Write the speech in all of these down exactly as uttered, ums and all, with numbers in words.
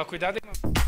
Ó, cuidado aí, mano.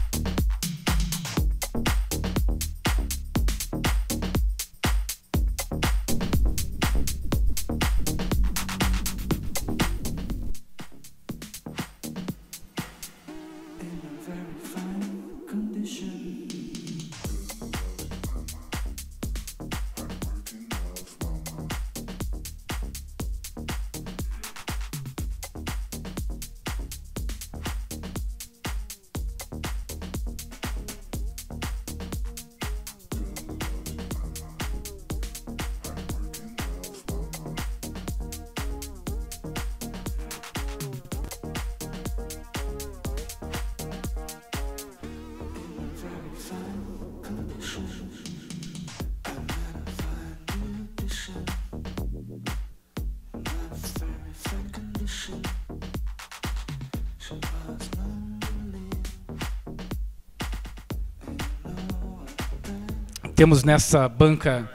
Temos nessa banca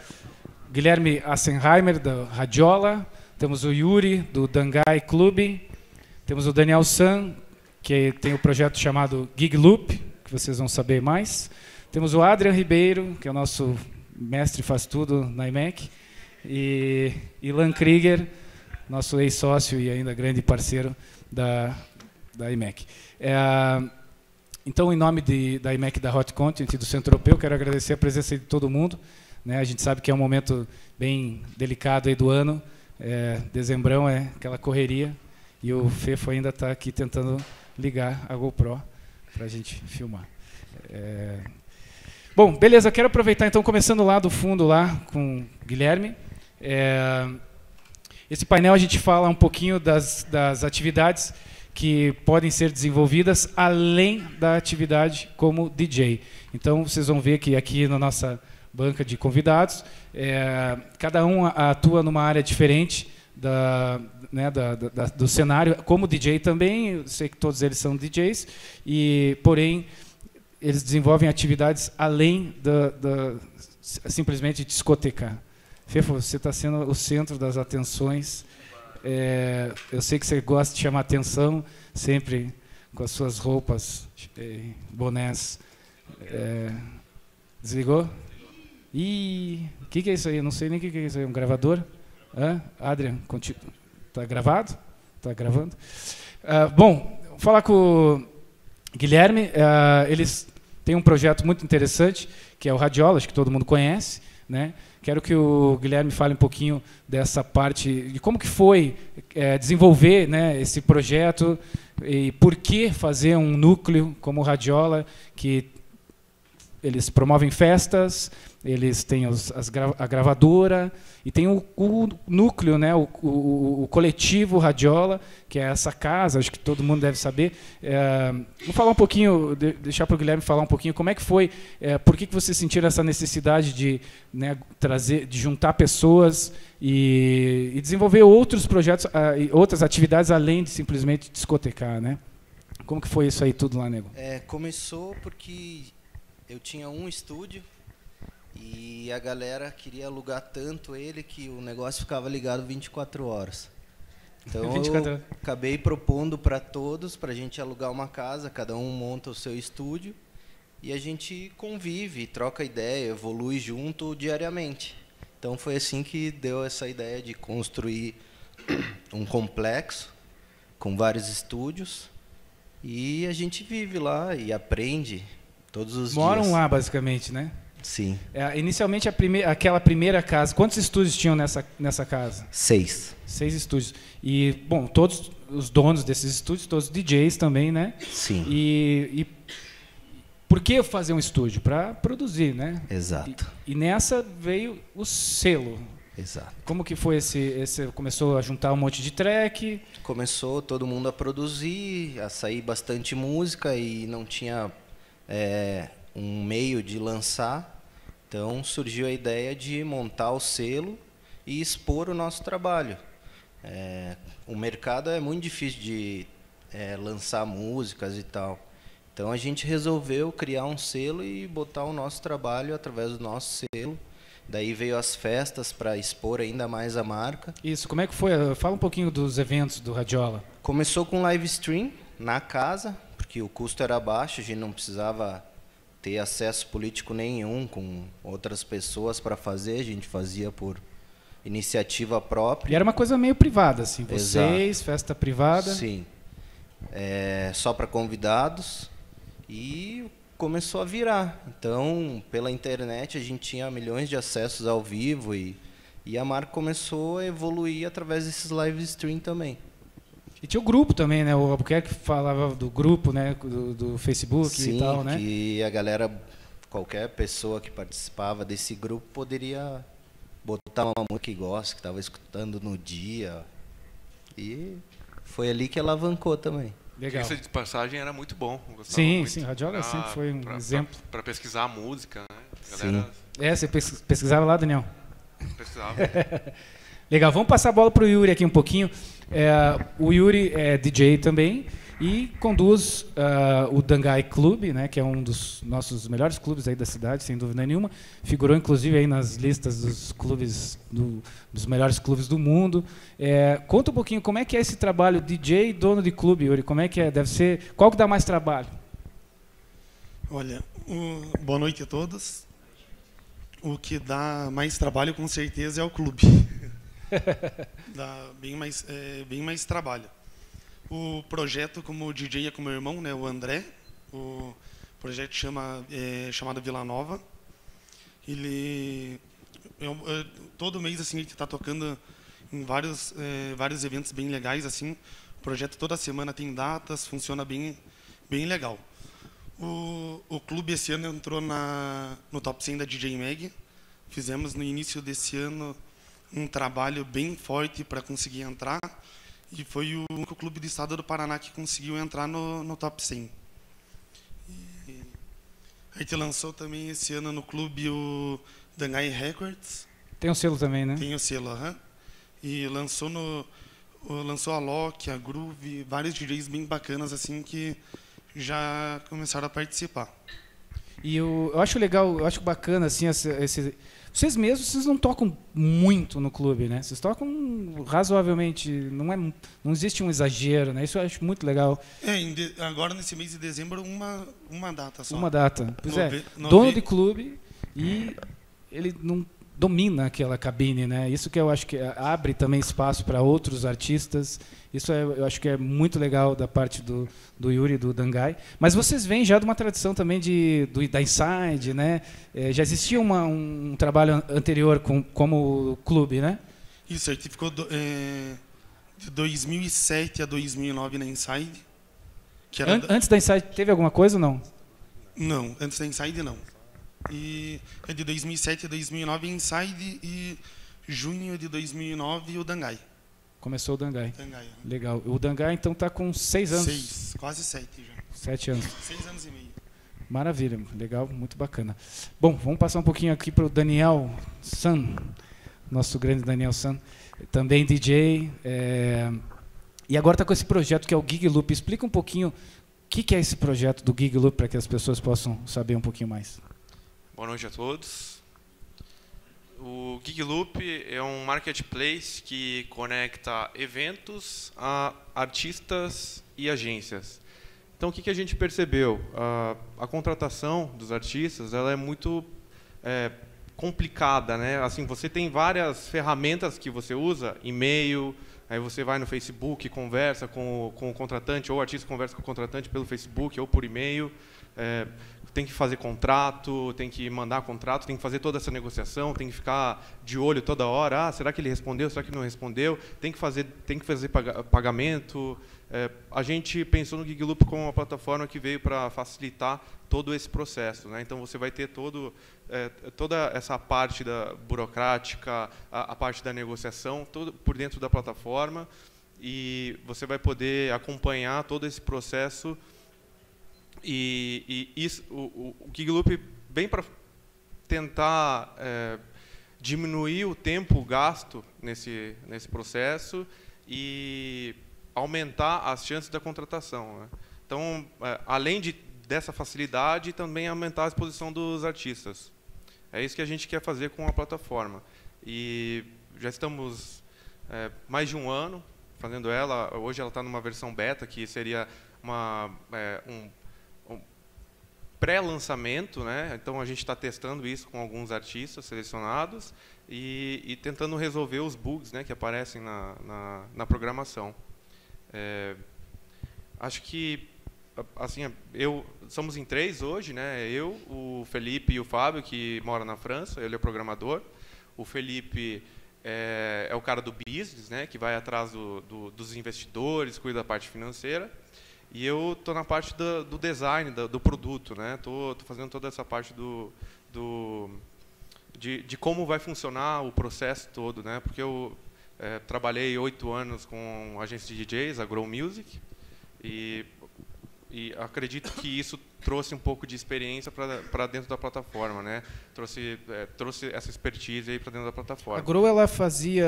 Guilherme Assenheimer, da Radiola, temos o Yuri, do Dangai Clube, temos o Daniel San, que tem o um projeto chamado Gig Loop, que vocês vão saber mais, temos o Adrian Ribeiro, que é o nosso mestre faz tudo na I M E C, e Ilan Krieger, nosso ex-sócio e ainda grande parceiro da, da I M E C. É, Então, em nome de, da I M E C, da Hot Content e do Centro Europeu, quero agradecer a presença de todo mundo. Né? A gente sabe que é um momento bem delicado aí do ano. É, dezembrão é aquela correria. E o Fefo ainda está aqui tentando ligar a GoPro para a gente filmar. É... Bom, beleza. Quero aproveitar, então, começando lá do fundo, lá com o Guilherme. É... Esse painel a gente fala um pouquinho das, das atividades que podem ser desenvolvidas além da atividade como D J. Então, vocês vão ver que aqui na nossa banca de convidados, é, cada um atua numa área diferente da, né, da, da, do cenário, como D J também, eu sei que todos eles são D Js, e, porém, eles desenvolvem atividades além da, da simplesmente discotecar. Fefo, você está sendo o centro das atenções. É, eu sei que você gosta de chamar atenção, sempre com as suas roupas, bonés. É, desligou? Ih, o que, que é isso aí? Eu não sei nem o que, que é isso aí. Um gravador? Hã? Adrian, está gravado? Está gravando? Ah, bom, vou falar com o Guilherme. Ah, eles têm um projeto muito interessante, que é o Radiola, acho que todo mundo conhece, né? Quero que o Guilherme fale um pouquinho dessa parte, de como que foi é, desenvolver, né, esse projeto e por que fazer um núcleo como o Radiola, que eles promovem festas, eles têm os, as gra a gravadora e tem o, o núcleo, né, o, o, o coletivo Radiola, que é essa casa, acho que todo mundo deve saber. É, vou falar um pouquinho, deixar para o Guilherme falar um pouquinho como é que foi, é, por que que vocês sentiram essa necessidade de, né, trazer, de juntar pessoas e, e desenvolver outros projetos, a, e outras atividades além de simplesmente discotecar, né? Como que foi isso aí tudo lá, nego? É, começou porque eu tinha um estúdio. E a galera queria alugar tanto ele que o negócio ficava ligado vinte e quatro horas. Então vinte e quatro horas. Eu acabei propondo para todos, para a gente alugar uma casa, cada um monta o seu estúdio, e a gente convive, troca ideia, evolui junto diariamente. Então foi assim que deu essa ideia de construir um complexo com vários estúdios, e a gente vive lá e aprende todos os dias. Moram lá, basicamente, né? Sim. É, inicialmente, a prime aquela primeira casa, quantos estúdios tinham nessa, nessa casa? Seis. Seis estúdios. E, bom, todos os donos desses estúdios, todos D Js também, né? Sim. E, e por que fazer um estúdio? Para produzir, né? Exato. E, e nessa veio o selo. Exato. Como que foi esse, esse... Começou a juntar um monte de track? Começou todo mundo a produzir, a sair bastante música e não tinha é, um meio de lançar. Então, surgiu a ideia de montar o selo e expor o nosso trabalho. É, o mercado é muito difícil de é, lançar músicas e tal. Então, a gente resolveu criar um selo e botar o nosso trabalho através do nosso selo. Daí veio as festas para expor ainda mais a marca. Isso, como é que foi? Fala um pouquinho dos eventos do Radiola. Começou com live stream na casa, porque o custo era baixo, a gente não precisava ter acesso político nenhum com outras pessoas para fazer, a gente fazia por iniciativa própria. E era uma coisa meio privada, assim, vocês, exato, festa privada. Sim, é, só para convidados, e começou a virar. Então, pela internet, a gente tinha milhões de acessos ao vivo, e, e a marca começou a evoluir através desses live stream também. E tinha o grupo também, né? O Albuquerque falava do grupo, né? Do, do Facebook, sim, e tal, né? Sim, que a galera, qualquer pessoa que participava desse grupo poderia botar uma música que gosta, que estava escutando no dia. E foi ali que alavancou também. Legal. Essa de passagem era muito bom. Sim, muito. Sim, o Radiola sempre foi um pra, exemplo. Para pesquisar a música, né? A galera... Sim. É, você pesquisava lá, Daniel? Pesquisava. Legal, vamos passar a bola para o Yuri aqui um pouquinho. É, o Yuri é D J também e conduz uh, o Dangai Clube, né, que é um dos nossos melhores clubes aí da cidade, sem dúvida nenhuma. Figurou, inclusive, aí nas listas dos clubes do, dos melhores clubes do mundo. É, conta um pouquinho como é que é esse trabalho D J e dono de clube, Yuri. Como é que é? Deve ser... Qual que dá mais trabalho? Olha, um, boa noite a todos. O que dá mais trabalho, com certeza, é o clube. Dá bem mais, é, bem mais trabalho. O projeto, como o D J é com meu irmão, né, o André, o projeto chama, é, chamado Vila Nova. Ele, eu, eu, todo mês assim, a gente está tocando em vários, é, vários eventos bem legais. Assim. O projeto toda semana tem datas, funciona bem, bem legal. O, o clube esse ano entrou na, no top cem da D J Mag. Fizemos no início desse ano um trabalho bem forte para conseguir entrar, e foi o único clube do estado do Paraná que conseguiu entrar no, no top cem. E a gente lançou também esse ano no clube o Dangai Records. Tem o selo também, né? Tem o selo, aham. Uhum. E lançou, no, lançou a Loki, a Groove, vários D Js bem bacanas assim que já começaram a participar. E eu, eu acho legal, eu acho bacana assim, esse... esse vocês mesmos, vocês não tocam muito no clube, né? Vocês tocam razoavelmente, não, é, não existe um exagero, né? Isso eu acho muito legal. É, de, agora nesse mês de dezembro, uma, uma data só. Uma data, pois nove, é. Nove... Dono de clube e ele não domina aquela cabine, né? Isso que eu acho que abre também espaço para outros artistas. Isso é, eu acho que é muito legal da parte do, do Yuri, do Dangai. Mas vocês vêm já de uma tradição também de, do, da Inside, né? É, já existia uma, um trabalho anterior com, como clube, né? Isso, a gente ficou do, é, de dois mil e sete a dois mil e nove na Inside. Que era An da... Antes da Inside teve alguma coisa ou não? Não, antes da Inside não. E é de dois mil e sete a dois mil e nove Inside e junho de dois mil e nove o Dangai. Começou o Dangai. Dangai, né? Legal. O Dangai, então, está com seis anos. Seis, quase sete já. Sete anos. Seis anos e meio. Maravilha, legal, muito bacana. Bom, vamos passar um pouquinho aqui para o Daniel San, nosso grande Daniel San, também D J. É... E agora está com esse projeto que é o Gig Loop. Explica um pouquinho o que, que é esse projeto do Gig Loop para que as pessoas possam saber um pouquinho mais. Boa noite a todos. O Gig Loop é um marketplace que conecta eventos a artistas e agências. Então, o que a gente percebeu? A, a contratação dos artistas ela é muito é, complicada, né? Assim, você tem várias ferramentas que você usa, e-mail, aí você vai no Facebook, conversa com, com o contratante, ou o artista conversa com o contratante pelo Facebook ou por e-mail. É, tem que fazer contrato, tem que mandar contrato, tem que fazer toda essa negociação, tem que ficar de olho toda hora. Ah, será que ele respondeu? Será que não respondeu? Tem que fazer, tem que fazer pagamento. É, a gente pensou no Gig Loop como uma plataforma que veio para facilitar todo esse processo, né? Então você vai ter todo, é, toda essa parte da burocrática, a, a parte da negociação, tudo por dentro da plataforma, e você vai poder acompanhar todo esse processo. E, e isso, o, o Gig Loop vem para tentar é, diminuir o tempo gasto nesse, nesse processo e aumentar as chances da contratação, né? Então, é, além de, dessa facilidade, também aumentar a exposição dos artistas. É isso que a gente quer fazer com a plataforma. E já estamos é, mais de um ano fazendo ela. Hoje ela está numa versão beta, que seria uma, é, um, um pré-lançamento, né? Então a gente está testando isso com alguns artistas selecionados e, e tentando resolver os bugs, né, que aparecem na, na, na programação. É, acho que assim, eu, somos em três hoje, né? Eu, o Felipe e o Fábio, que mora na França, ele é programador. O Felipe é, é o cara do business, né? Que vai atrás do, do, dos investidores, cuida da parte financeira. E eu tô na parte do, do design, do, do produto, né? Tô, tô fazendo toda essa parte do, do de, de como vai funcionar o processo todo, né? Porque eu é, trabalhei oito anos com agência de D Js, a Grow Music, e E acredito que isso trouxe um pouco de experiência para dentro da plataforma, né? Trouxe, é, trouxe essa expertise aí para dentro da plataforma. A Grow, ela fazia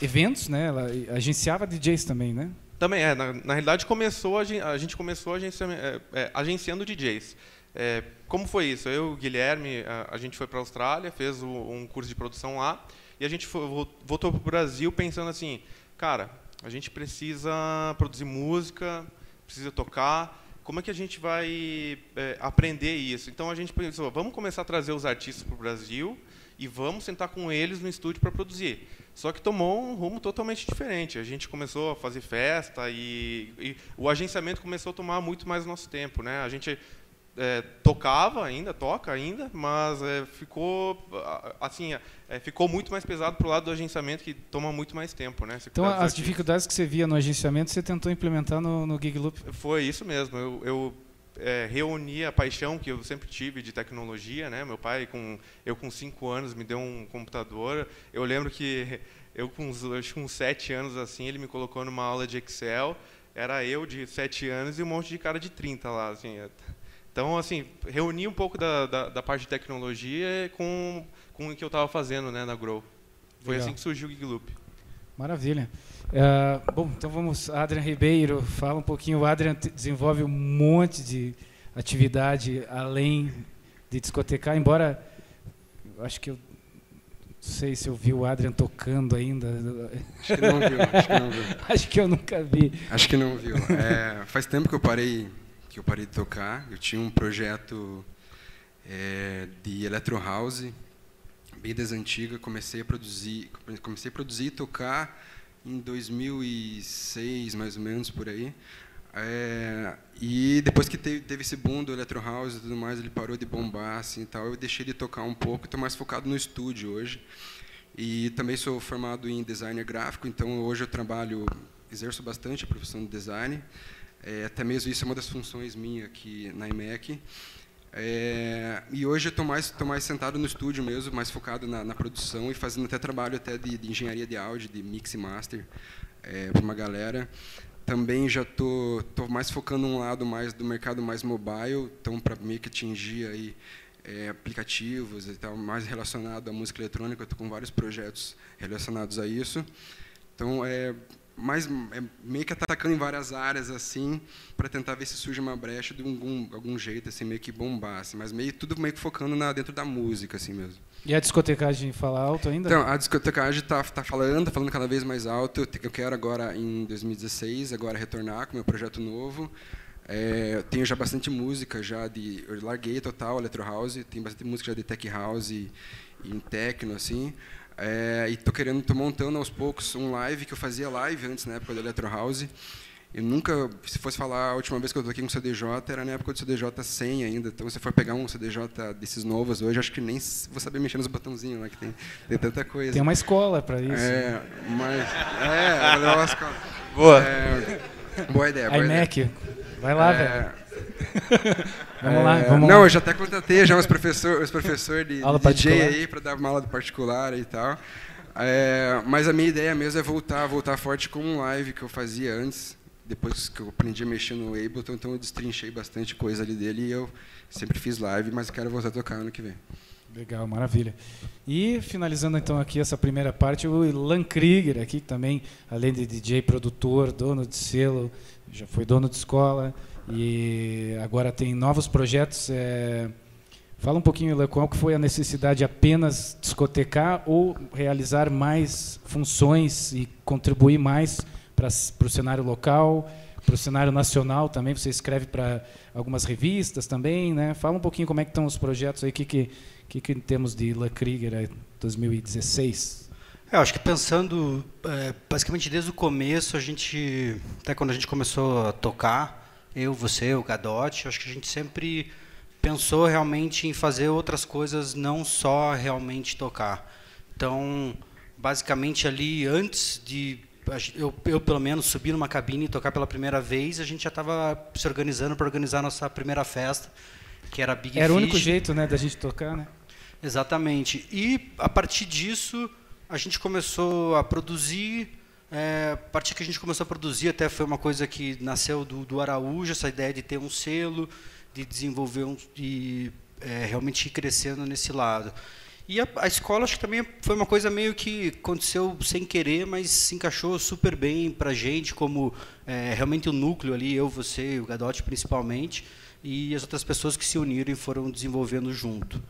eventos, né? Ela agenciava D Js também, né? Também é. Na, na realidade, começou a, a gente começou agencia, é, é, agenciando D Js. É, como foi isso? Eu, o Guilherme, a, a gente foi para a Austrália, fez o, um curso de produção lá, e a gente foi, voltou para o Brasil pensando assim, cara, a gente precisa produzir música, precisa tocar, como é que a gente vai é, aprender isso? Então, a gente pensou, vamos começar a trazer os artistas para o Brasil e vamos sentar com eles no estúdio para produzir. Só que tomou um rumo totalmente diferente. A gente começou a fazer festa e, e o agenciamento começou a tomar muito mais nosso tempo, né? A gente é, tocava ainda, toca ainda, mas é, ficou, assim, é, ficou muito mais pesado para o lado do agenciamento, que toma muito mais tempo, né? Então, as artistas. Dificuldades que você via no agenciamento, você tentou implementar no, no Gig Loop? Foi isso mesmo. Eu, eu é, reuni a paixão que eu sempre tive de tecnologia, né? Meu pai, com, eu com cinco anos, me deu um computador. Eu lembro que eu, com uns, acho que uns sete anos, assim, ele me colocou numa aula de Excel. Era eu de sete anos e um monte de cara de trinta lá, assim. Então, assim, reuni um pouco da, da, da parte de tecnologia com, com o que eu estava fazendo, né, na Grow. Foi legal. Assim que surgiu o Gig Loop. Maravilha. Uh, bom, então vamos, Adrian Ribeiro, fala um pouquinho. O Adrian desenvolve um monte de atividade além de discotecar, embora, acho que eu não sei se eu vi o Adrian tocando ainda. Acho que não viu, acho que não viu. Acho que eu nunca vi. Acho que não viu. É, faz tempo que eu parei... que eu parei de tocar. Eu tinha um projeto é, de electro house, bem das antigas. Comecei a produzir, comecei a produzir e tocar em dois mil e seis, mais ou menos, por aí. É, e depois que teve, teve esse boom do electro house e tudo mais, ele parou de bombar, assim, e tal. Eu deixei de tocar um pouco, estou mais focado no estúdio hoje. E também sou formado em designer gráfico, então hoje eu trabalho, exerço bastante a profissão de design. É, até mesmo isso é uma das funções minhas aqui na I M E C. É, e hoje eu estou mais, tô mais sentado no estúdio mesmo, mais focado na, na produção e fazendo até trabalho até de, de engenharia de áudio, de mix e master, é, para uma galera. Também já estou tô, tô mais focando um lado mais do mercado mais mobile, então para meio que atingir aí, é, aplicativos e tal, mais relacionado à música eletrônica. Eu estou com vários projetos relacionados a isso. Então, é... mas é meio que atacando em várias áreas, assim, para tentar ver se surge uma brecha de algum, algum jeito, assim, meio que bombar, assim, mas meio, tudo meio que focando na, dentro da música, assim mesmo. E a discotecagem fala alto ainda? Então, a discotecagem está tá falando, está falando cada vez mais alto. Eu quero agora, em dois mil e dezesseis, agora retornar com o meu projeto novo. É, eu tenho já bastante música, já de, eu larguei total electro house, tem bastante música já de tech house e, e em techno, assim. É, e tô querendo, tô montando aos poucos um live, que eu fazia live antes, na época do Electro House. Eu nunca, se fosse falar, a última vez que eu toquei com o C D J, era na época do C D J cem ainda. Então, se for pegar um C D J desses novos hoje, acho que nem vou saber mexer nos botãozinhos lá, que tem, tem tanta coisa. Tem uma escola para isso. É, mas... É, é uma escola. Boa. É, boa ideia, boa I M E C, ideia. Vai lá, é, velho. Vamos lá, vamos Não, lá. Eu já até contratei já os professores os professor de, de D J aí para dar uma aula particular e tal. É, mas a minha ideia mesmo é voltar, voltar forte com um live que eu fazia antes, depois que eu aprendi a mexer no Ableton, então eu destrinchei bastante coisa ali dele e eu sempre fiz live, mas quero voltar a tocar ano que vem. Legal, maravilha. E finalizando então aqui essa primeira parte, o Ilan Krieger aqui também, além de D J, produtor, dono de selo, já foi dono de escola. E agora tem novos projetos. É... Fala um pouquinho, Ilan, qual que foi a necessidade de apenas discotecar ou realizar mais funções e contribuir mais para o cenário local, para o cenário nacional também, você escreve para algumas revistas também, né? Fala um pouquinho como é que estão os projetos aí, que que que, que temos de La Krieger dois mil e dezesseis. Eu acho que pensando, é, basicamente desde o começo, a gente, até quando a gente começou a tocar, eu, você, o Gadotti, acho que a gente sempre pensou realmente em fazer outras coisas, não só realmente tocar. Então, basicamente ali, antes de eu, eu pelo menos subir numa cabine e tocar pela primeira vez, a gente já estava se organizando para organizar a nossa primeira festa, que era a Big Fish. Era o único jeito, né, da gente tocar, né? Exatamente. E a partir disso a gente começou a produzir, é, a partir que a gente começou a produzir, até foi uma coisa que nasceu do, do Araújo, essa ideia de ter um selo, de desenvolver, um, de é, realmente ir crescendo nesse lado. E a, a escola, acho que também foi uma coisa meio que aconteceu sem querer, mas se encaixou super bem para a gente, como é, realmente o núcleo ali, eu, você, o Gadotti principalmente, e as outras pessoas que se uniram e foram desenvolvendo junto.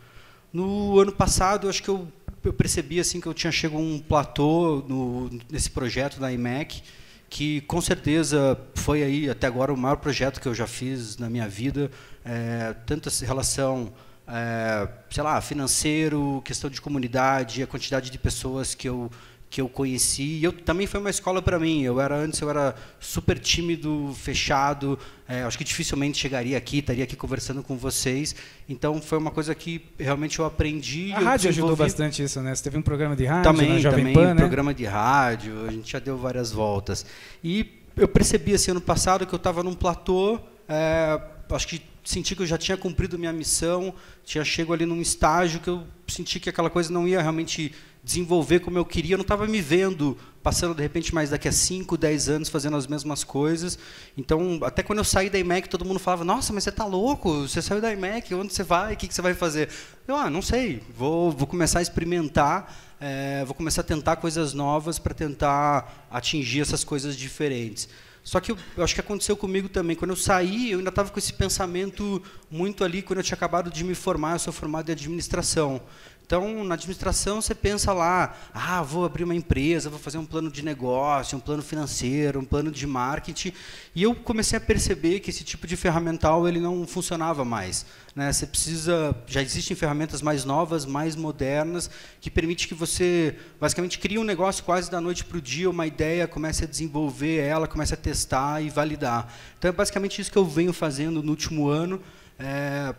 No ano passado, acho que eu eu percebi assim que eu tinha chegado a um platô no, nesse projeto da I M E C, que com certeza foi aí até agora o maior projeto que eu já fiz na minha vida, é, tanto essa relação, é, sei lá, financeiro, questão de comunidade, a quantidade de pessoas que eu que eu conheci. E eu também foi uma escola para mim. Eu era antes eu era super tímido, fechado. É, acho que dificilmente chegaria aqui, estaria aqui conversando com vocês. Então foi uma coisa que realmente eu aprendi. A eu rádio ajudou bastante isso, né? Você teve um programa de rádio também, na Jovem também, Pan, né? Programa de rádio. A gente já deu várias voltas. E eu percebi assim ano passado que eu estava num platô. É, acho que senti que eu já tinha cumprido minha missão. Tinha chego ali num estágio que eu senti que aquela coisa não ia realmente desenvolver como eu queria, eu não estava me vendo passando, de repente, mais daqui a cinco, dez anos fazendo as mesmas coisas. Então, até quando eu saí da I M E C, todo mundo falava, nossa, mas você está louco, você saiu da I M E C, onde você vai, o que, que você vai fazer? Eu, ah, não sei, vou, vou começar a experimentar, é, vou começar a tentar coisas novas para tentar atingir essas coisas diferentes. Só que eu, eu acho que aconteceu comigo também. Quando eu saí, eu ainda estava com esse pensamento muito ali, quando eu tinha acabado de me formar, eu sou formado em administração. Então, na administração, você pensa lá, ah, vou abrir uma empresa, vou fazer um plano de negócio, um plano financeiro, um plano de marketing. E eu comecei a perceber que esse tipo de ferramental ele não funcionava mais, né? Você precisa, já existem ferramentas mais novas, mais modernas, que permite que você, basicamente, crie um negócio quase da noite para o dia, uma ideia, comece a desenvolver ela, comece a testar e validar. Então, é basicamente isso que eu venho fazendo no último ano. É,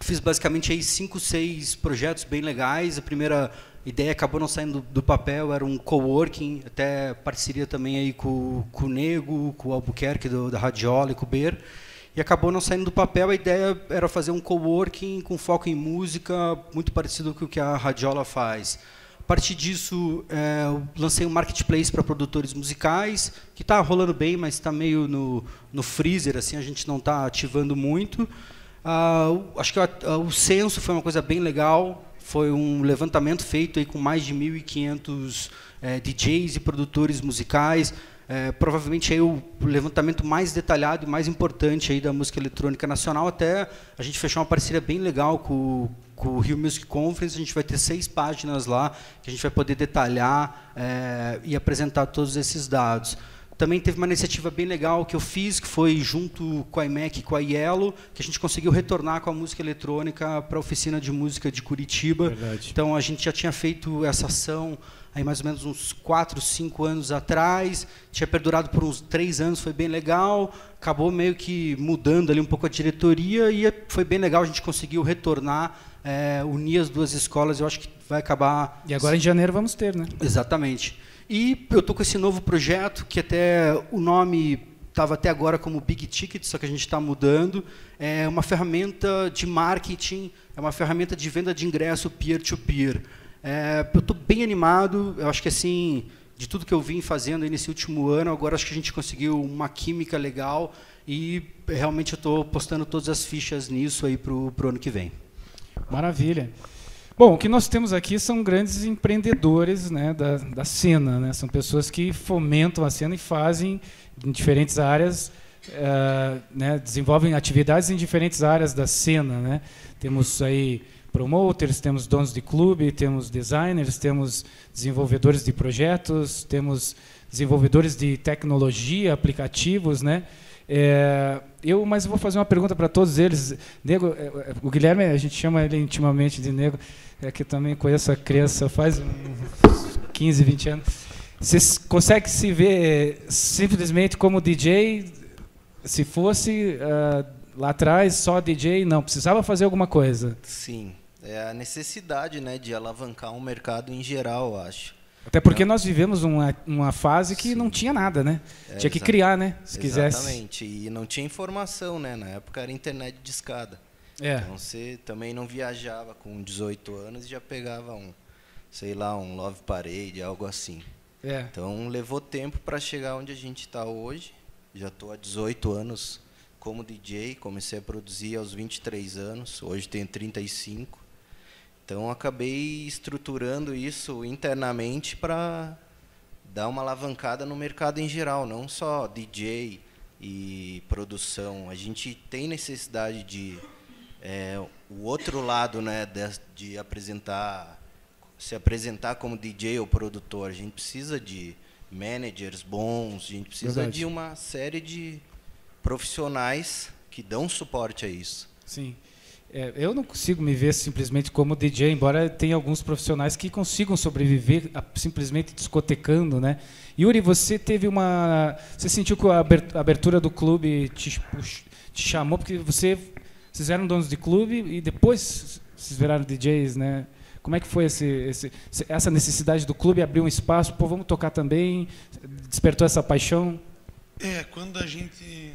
fiz basicamente aí cinco, seis projetos bem legais. A primeira ideia acabou não saindo do papel, era um coworking, até parceria também aí com, com o Nego, com o Albuquerque do, da Radiola e com o Ber. E acabou não saindo do papel, a ideia era fazer um coworking com foco em música, muito parecido com o que a Radiola faz. A partir disso, é, eu lancei um marketplace para produtores musicais, que está rolando bem, mas está meio no, no freezer, assim, a gente não está ativando muito. Ah, acho que o, o censo foi uma coisa bem legal, foi um levantamento feito aí com mais de mil e quinhentos é, D Js e produtores musicais. É, provavelmente aí o levantamento mais detalhado e mais importante aí da música eletrônica nacional. Até a gente fechou uma parceria bem legal com, com o Rio Music Conference, a gente vai ter seis páginas lá, que a gente vai poder detalhar é, e apresentar todos esses dados. Também teve uma iniciativa bem legal que eu fiz, que foi junto com a I M E C e com a Yellow, que a gente conseguiu retornar com a música eletrônica para a Oficina de Música de Curitiba. Verdade. Então, a gente já tinha feito essa ação aí mais ou menos uns quatro, cinco anos atrás, tinha perdurado por uns três anos, foi bem legal, acabou meio que mudando ali um pouco a diretoria, e foi bem legal, a gente conseguiu retornar, é, unir as duas escolas, eu acho que vai acabar... E agora em janeiro vamos ter, né? Exatamente. E eu estou com esse novo projeto, que até o nome estava até agora como Big Ticket, só que a gente está mudando. É uma ferramenta de marketing, é uma ferramenta de venda de ingresso peer-to-peer. É, eu estou bem animado, eu acho que assim, de tudo que eu vim fazendo aí nesse último ano, agora acho que a gente conseguiu uma química legal e realmente eu estou postando todas as fichas nisso aí para o ano que vem. Maravilha. Bom, o que nós temos aqui são grandes empreendedores, né, da, da cena, né? São pessoas que fomentam a cena e fazem em diferentes áreas, uh, né, desenvolvem atividades em diferentes áreas da cena, né? Temos aí promoters, temos donos de clube, temos designers, temos desenvolvedores de projetos, temos desenvolvedores de tecnologia, aplicativos, né? É, eu, mas eu vou fazer uma pergunta para todos eles. Nego, o Guilherme, a gente chama ele intimamente de Nego, é que eu também conheço a criança faz uns quinze, vinte anos. Você consegue se ver simplesmente como D J? Se fosse uh, lá atrás só D J, não, precisava fazer alguma coisa. Sim, é a necessidade, né, de alavancar um mercado em geral, eu acho. Até porque nós vivemos uma, uma fase que Sim. não tinha nada, né? É, tinha que criar, né? Se quisesse. Exatamente. E não tinha informação, né? Na época era internet discada. É. Então você também não viajava com dezoito anos e já pegava um, sei lá, um Love Parade, algo assim. É. Então levou tempo para chegar onde a gente está hoje. Já estou há dezoito anos como D J, comecei a produzir aos vinte e três anos, hoje tenho trinta e cinco. Então, acabei estruturando isso internamente para dar uma alavancada no mercado em geral, não só D J e produção. A gente tem necessidade de é, o outro lado, né, de, de apresentar, se apresentar como D J ou produtor. A gente precisa de managers bons, a gente precisa Verdade. de uma série de profissionais que dão suporte a isso. Sim. É, eu não consigo me ver simplesmente como D J, embora tenha alguns profissionais que consigam sobreviver a, simplesmente discotecando, né? Yuri, você teve uma, você sentiu que a abertura do clube te, te chamou, porque você, vocês eram donos de clube e depois vocês viraram D Js, né? Como é que foi esse, esse, essa necessidade do clube abrir um espaço? Pô, vamos tocar também? Despertou essa paixão? É, quando a gente...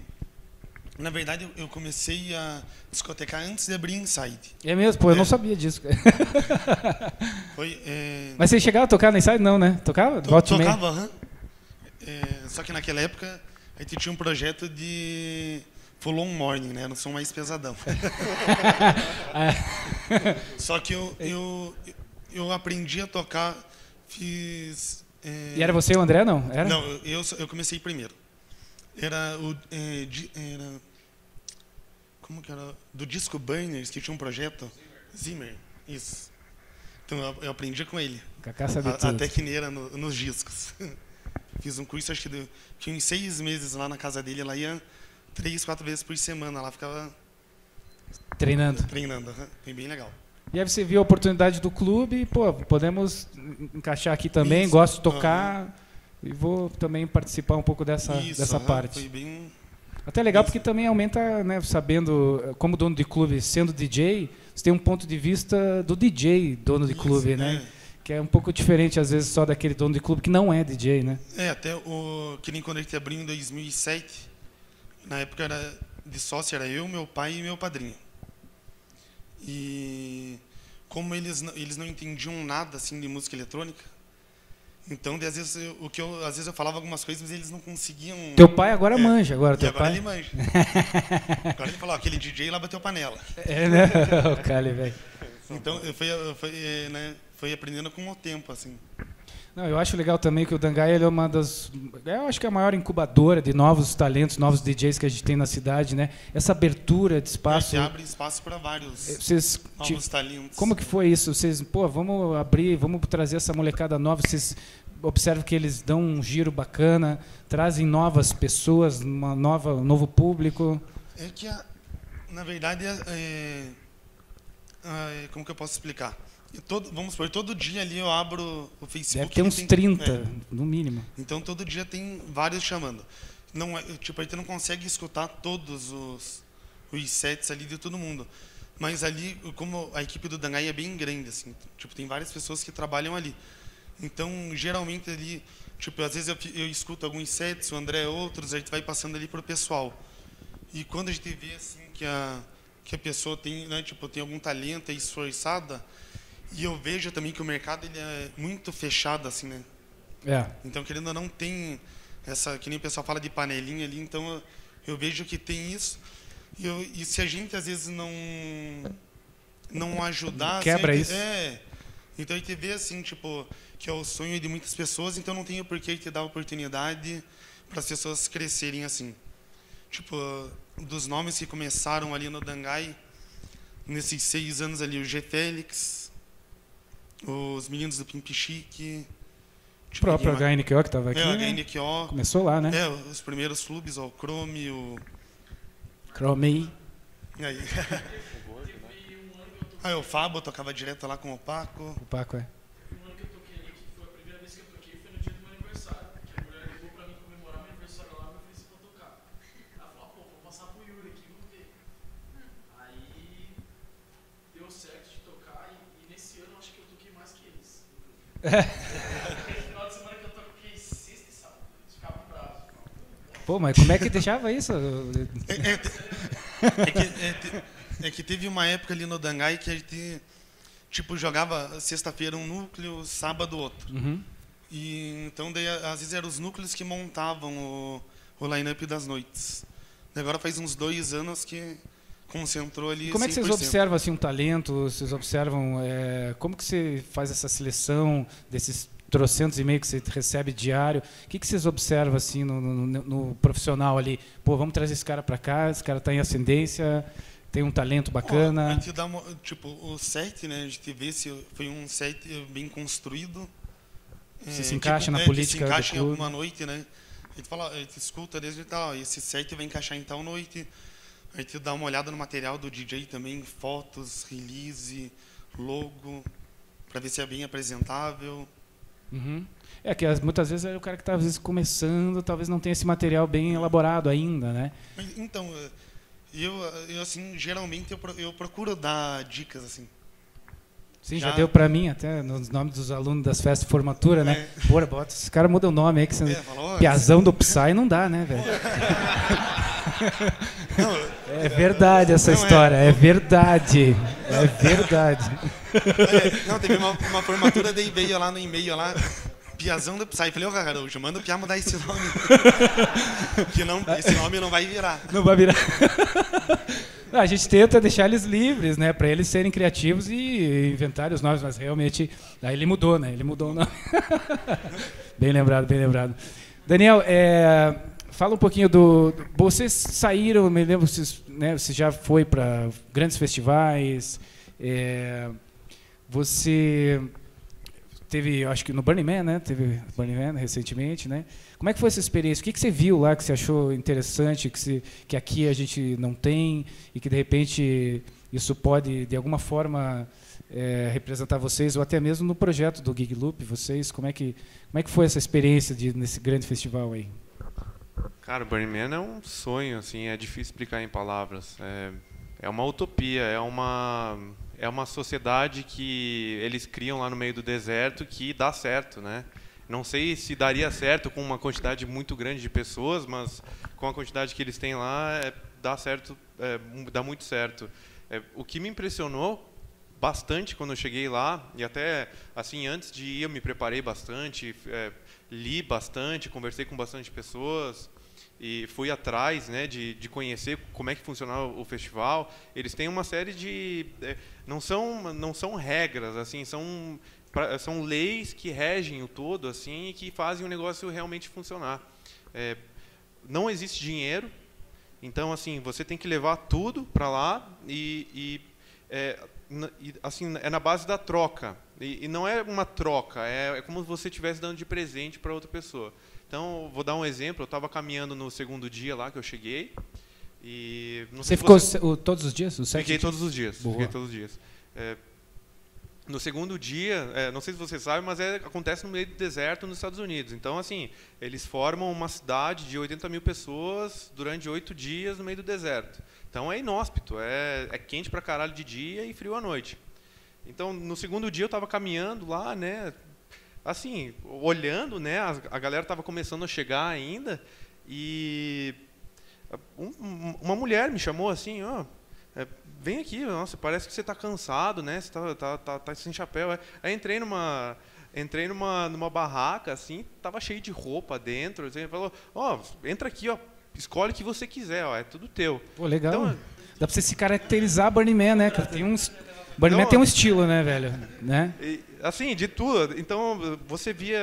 Na verdade, eu comecei a discotecar antes de abrir Inside. É mesmo? Pô, eu é. não sabia disso. Foi, é... Mas você chegava a tocar na Inside? Não, né? Tocava? To tocava, aham. É, só que naquela época, a gente tinha um projeto de Full On Morning, né? Era um som mais pesadão. Só que eu, eu, eu aprendi a tocar, fiz... É... E era você e o André, não? Era? Não, eu, eu comecei primeiro. Era o... É, di, era... Como que era? Do Disco Burners, que tinha um projeto. Zimmer. Zimmer, isso. Então eu, eu aprendi com ele. Cacá sabe tudo. A tecneira no, nos discos. Fiz um curso, acho que deu, tinha uns seis meses lá na casa dele. Ela ia três, quatro vezes por semana. Ela ficava... Treinando. Treinando, uhum. Foi bem legal. E aí você viu a oportunidade do clube. Pô, podemos encaixar aqui também. Isso. Gosto de tocar. Uhum. E vou também participar um pouco dessa, Isso, dessa ah, parte. Foi bem... Até legal, porque também aumenta, né, sabendo, como dono de clube, sendo D J, você tem um ponto de vista do D J, dono de Isso, clube, né? É. Que é um pouco diferente, às vezes, só daquele dono de clube que não é D J, né? É, até o que nem quando a gente abriu em dois mil e sete, na época era de sócio, era eu, meu pai e meu padrinho. E como eles, eles não entendiam nada assim, de música eletrônica, então, de, às vezes, eu, o que eu, às vezes eu falava algumas coisas, mas eles não conseguiam... Teu pai agora é, manja. Agora, teu agora pai... ele manja. Agora ele falou, aquele D J lá bateu panela. É, né? O Cali, velho. Então, eu fui, eu fui, né, fui aprendendo com o tempo, assim. Não, eu acho legal também que o Dangai ele é uma das... Eu acho que é a maior incubadora de novos talentos, novos D Js que a gente tem na cidade, né? Essa abertura de espaço... É, abre espaço para vários Vocês, novos te... talentos. Como que foi isso? Vocês, pô, vamos abrir, vamos trazer essa molecada nova. Vocês observam que eles dão um giro bacana, trazem novas pessoas, uma nova, um novo público. É que, a, na verdade, é, é, é, como que eu posso explicar? Todo, vamos supor, todo dia ali eu abro o Facebook. Deve ter uns tem, trinta, é, no mínimo. Então, todo dia tem vários chamando. Não, tipo, a gente não consegue escutar todos os, os sets ali de todo mundo. Mas ali, como a equipe do Dangai é bem grande, assim, tipo, tem várias pessoas que trabalham ali. Então, geralmente, ali, tipo, às vezes eu, eu escuto alguns sets, o André outros, a gente vai passando ali para o pessoal. E quando a gente vê assim, que, a, que a pessoa tem, né, tipo, tem algum talento, é esforçada... E eu vejo também que o mercado ele é muito fechado, assim, né? É. Então, querendo ou não, tem essa... Que nem o pessoal fala de panelinha ali, então eu, eu vejo que tem isso. E, eu, e se a gente, às vezes, não, não ajudar... Quebra assim, isso. É. Então, a gente vê, assim, tipo, que é o sonho de muitas pessoas, então não tem o porquê te dar oportunidade para as pessoas crescerem, assim. Tipo, dos nomes que começaram ali no Dangai, nesses seis anos ali, o G Félix... Os meninos do Pimp Chic, O próprio uma... H N Q O que estava aqui. É, H N Q O. Começou lá, né? É, os primeiros clubes, ó, o Chrome, o... Chrome. Aí. Ah, o Fábio, eu tocava direto lá com o Paco. O Paco, é. O ano que eu toquei ali, que foi a primeira vez que eu toquei, foi no dia do meu aniversário. Que a mulher ligou pra mim comemorar meu aniversário lá, me ofereceu pra tocar. Ela falou, pô, vou passar pro Yuri aqui, vamos ver. Aí, deu certo de tocar, e, e nesse ano eu acho que eu toquei mais que eles. No final de semana que eu toquei sexta e sábado, eu ficava bravo. Pô, mas como é que deixava isso? É, é, é que... É, te, É que teve uma época ali no Dangai que a gente tipo, jogava sexta-feira um núcleo, sábado outro. Uhum. E, então, daí, às vezes, eram os núcleos que montavam o, o line-up das noites. E agora faz uns dois anos que concentrou ali. Como é que vocês observam assim, um talento? Vocês observam é, como que você faz essa seleção desses trocentos e-mails que você recebe diário? O que, que vocês observam assim, no, no, no profissional ali? Pô, vamos trazer esse cara para cá, esse cara está em ascendência... Tem um talento bacana. A gente dá uma, tipo, o set, né? A gente vê se foi um set bem construído. Se é, se encaixa tipo, na é, política. Se encaixa em alguma noite, né? A gente fala, a gente escuta desde tal, esse set vai encaixar em tal noite. A gente dá uma olhada no material do D J também, fotos, release, logo, para ver se é bem apresentável. Uhum. É que as, muitas vezes é o cara que está às vezes começando, talvez não tenha esse material bem elaborado ainda, né? Mas, então. Eu, eu, assim, geralmente, eu, eu procuro dar dicas, assim. Sim, já, já deu para mim, até, nos nomes dos alunos das festas de formatura, é. né? Pô, bota, esses caras mudam o nome aí, que você... É, falou, Piazão do Psy não dá, né, velho? Não, é verdade essa não, história, é, é verdade, é verdade. É, não, teve uma, uma formatura, daí veio lá no e-mail, lá... Piazão do Psy. Falei, ô, cara, hoje manda o Pia mudar esse nome. que não, esse nome não vai virar. Não vai virar. Não, a gente tenta deixar eles livres, né? Para eles serem criativos e inventarem os nomes, mas realmente... Aí ele mudou, né? Ele mudou o nome. Bem lembrado, bem lembrado. Daniel, é, fala um pouquinho do... Vocês saíram, me lembro, vocês, né, você já foi para grandes festivais. É, você... Teve, acho que no Burning Man, né? Teve Burning Man recentemente, né? Como é que foi essa experiência? O que, que você viu lá que você achou interessante, que, se, que aqui a gente não tem e que, de repente, isso pode, de alguma forma, é, representar vocês, ou até mesmo no projeto do Gig Loop, vocês? Como é que, como é que foi essa experiência de, nesse grande festival aí? Cara, o Burning Man é um sonho, assim, é difícil explicar em palavras. É, é uma utopia, é uma... É uma sociedade que eles criam lá no meio do deserto que dá certo, né? Não sei se daria certo com uma quantidade muito grande de pessoas, mas com a quantidade que eles têm lá, é, dá certo, é, dá muito certo. É, o que me impressionou bastante quando eu cheguei lá, e até assim antes de ir eu me preparei bastante, é, li bastante, conversei com bastante pessoas... e fui atrás, né, de, de conhecer como é que funcionava o festival. Eles têm uma série de... Não são, não são regras, assim, são, são leis que regem o todo, assim, e que fazem o negócio realmente funcionar. É, não existe dinheiro, então, assim, você tem que levar tudo para lá e, e, é, e, assim, é na base da troca. E, e não é uma troca, é, é como se você estivesse dando de presente para outra pessoa. Então, vou dar um exemplo. Eu estava caminhando no segundo dia lá que eu cheguei. E não sei você ficou você... O, todos os dias? O fiquei todos os dias. Boa. Fiquei todos os dias. É, no segundo dia, é, não sei se vocês sabem, mas é, acontece no meio do deserto nos Estados Unidos. Então, assim, eles formam uma cidade de oitenta mil pessoas durante oito dias no meio do deserto. Então, é inóspito. É, é quente pra caralho de dia e frio à noite. Então, no segundo dia eu estava caminhando lá, né? Assim, olhando, né, a, a galera estava começando a chegar ainda, e um, uma mulher me chamou assim, ó, é, vem aqui, nossa, parece que você está cansado, né, você está tá, tá, tá sem chapéu. Aí entrei numa, entrei numa, numa barraca, assim, estava cheio de roupa dentro, assim, falou, ó, entra aqui, ó, escolhe o que você quiser, ó, é tudo teu. Pô, legal. Então, dá para você se caracterizar Burning Man, né, cara? Tem uns... Burning Man tem um estilo, né, velho? Né? Assim, de tudo. Então, você via,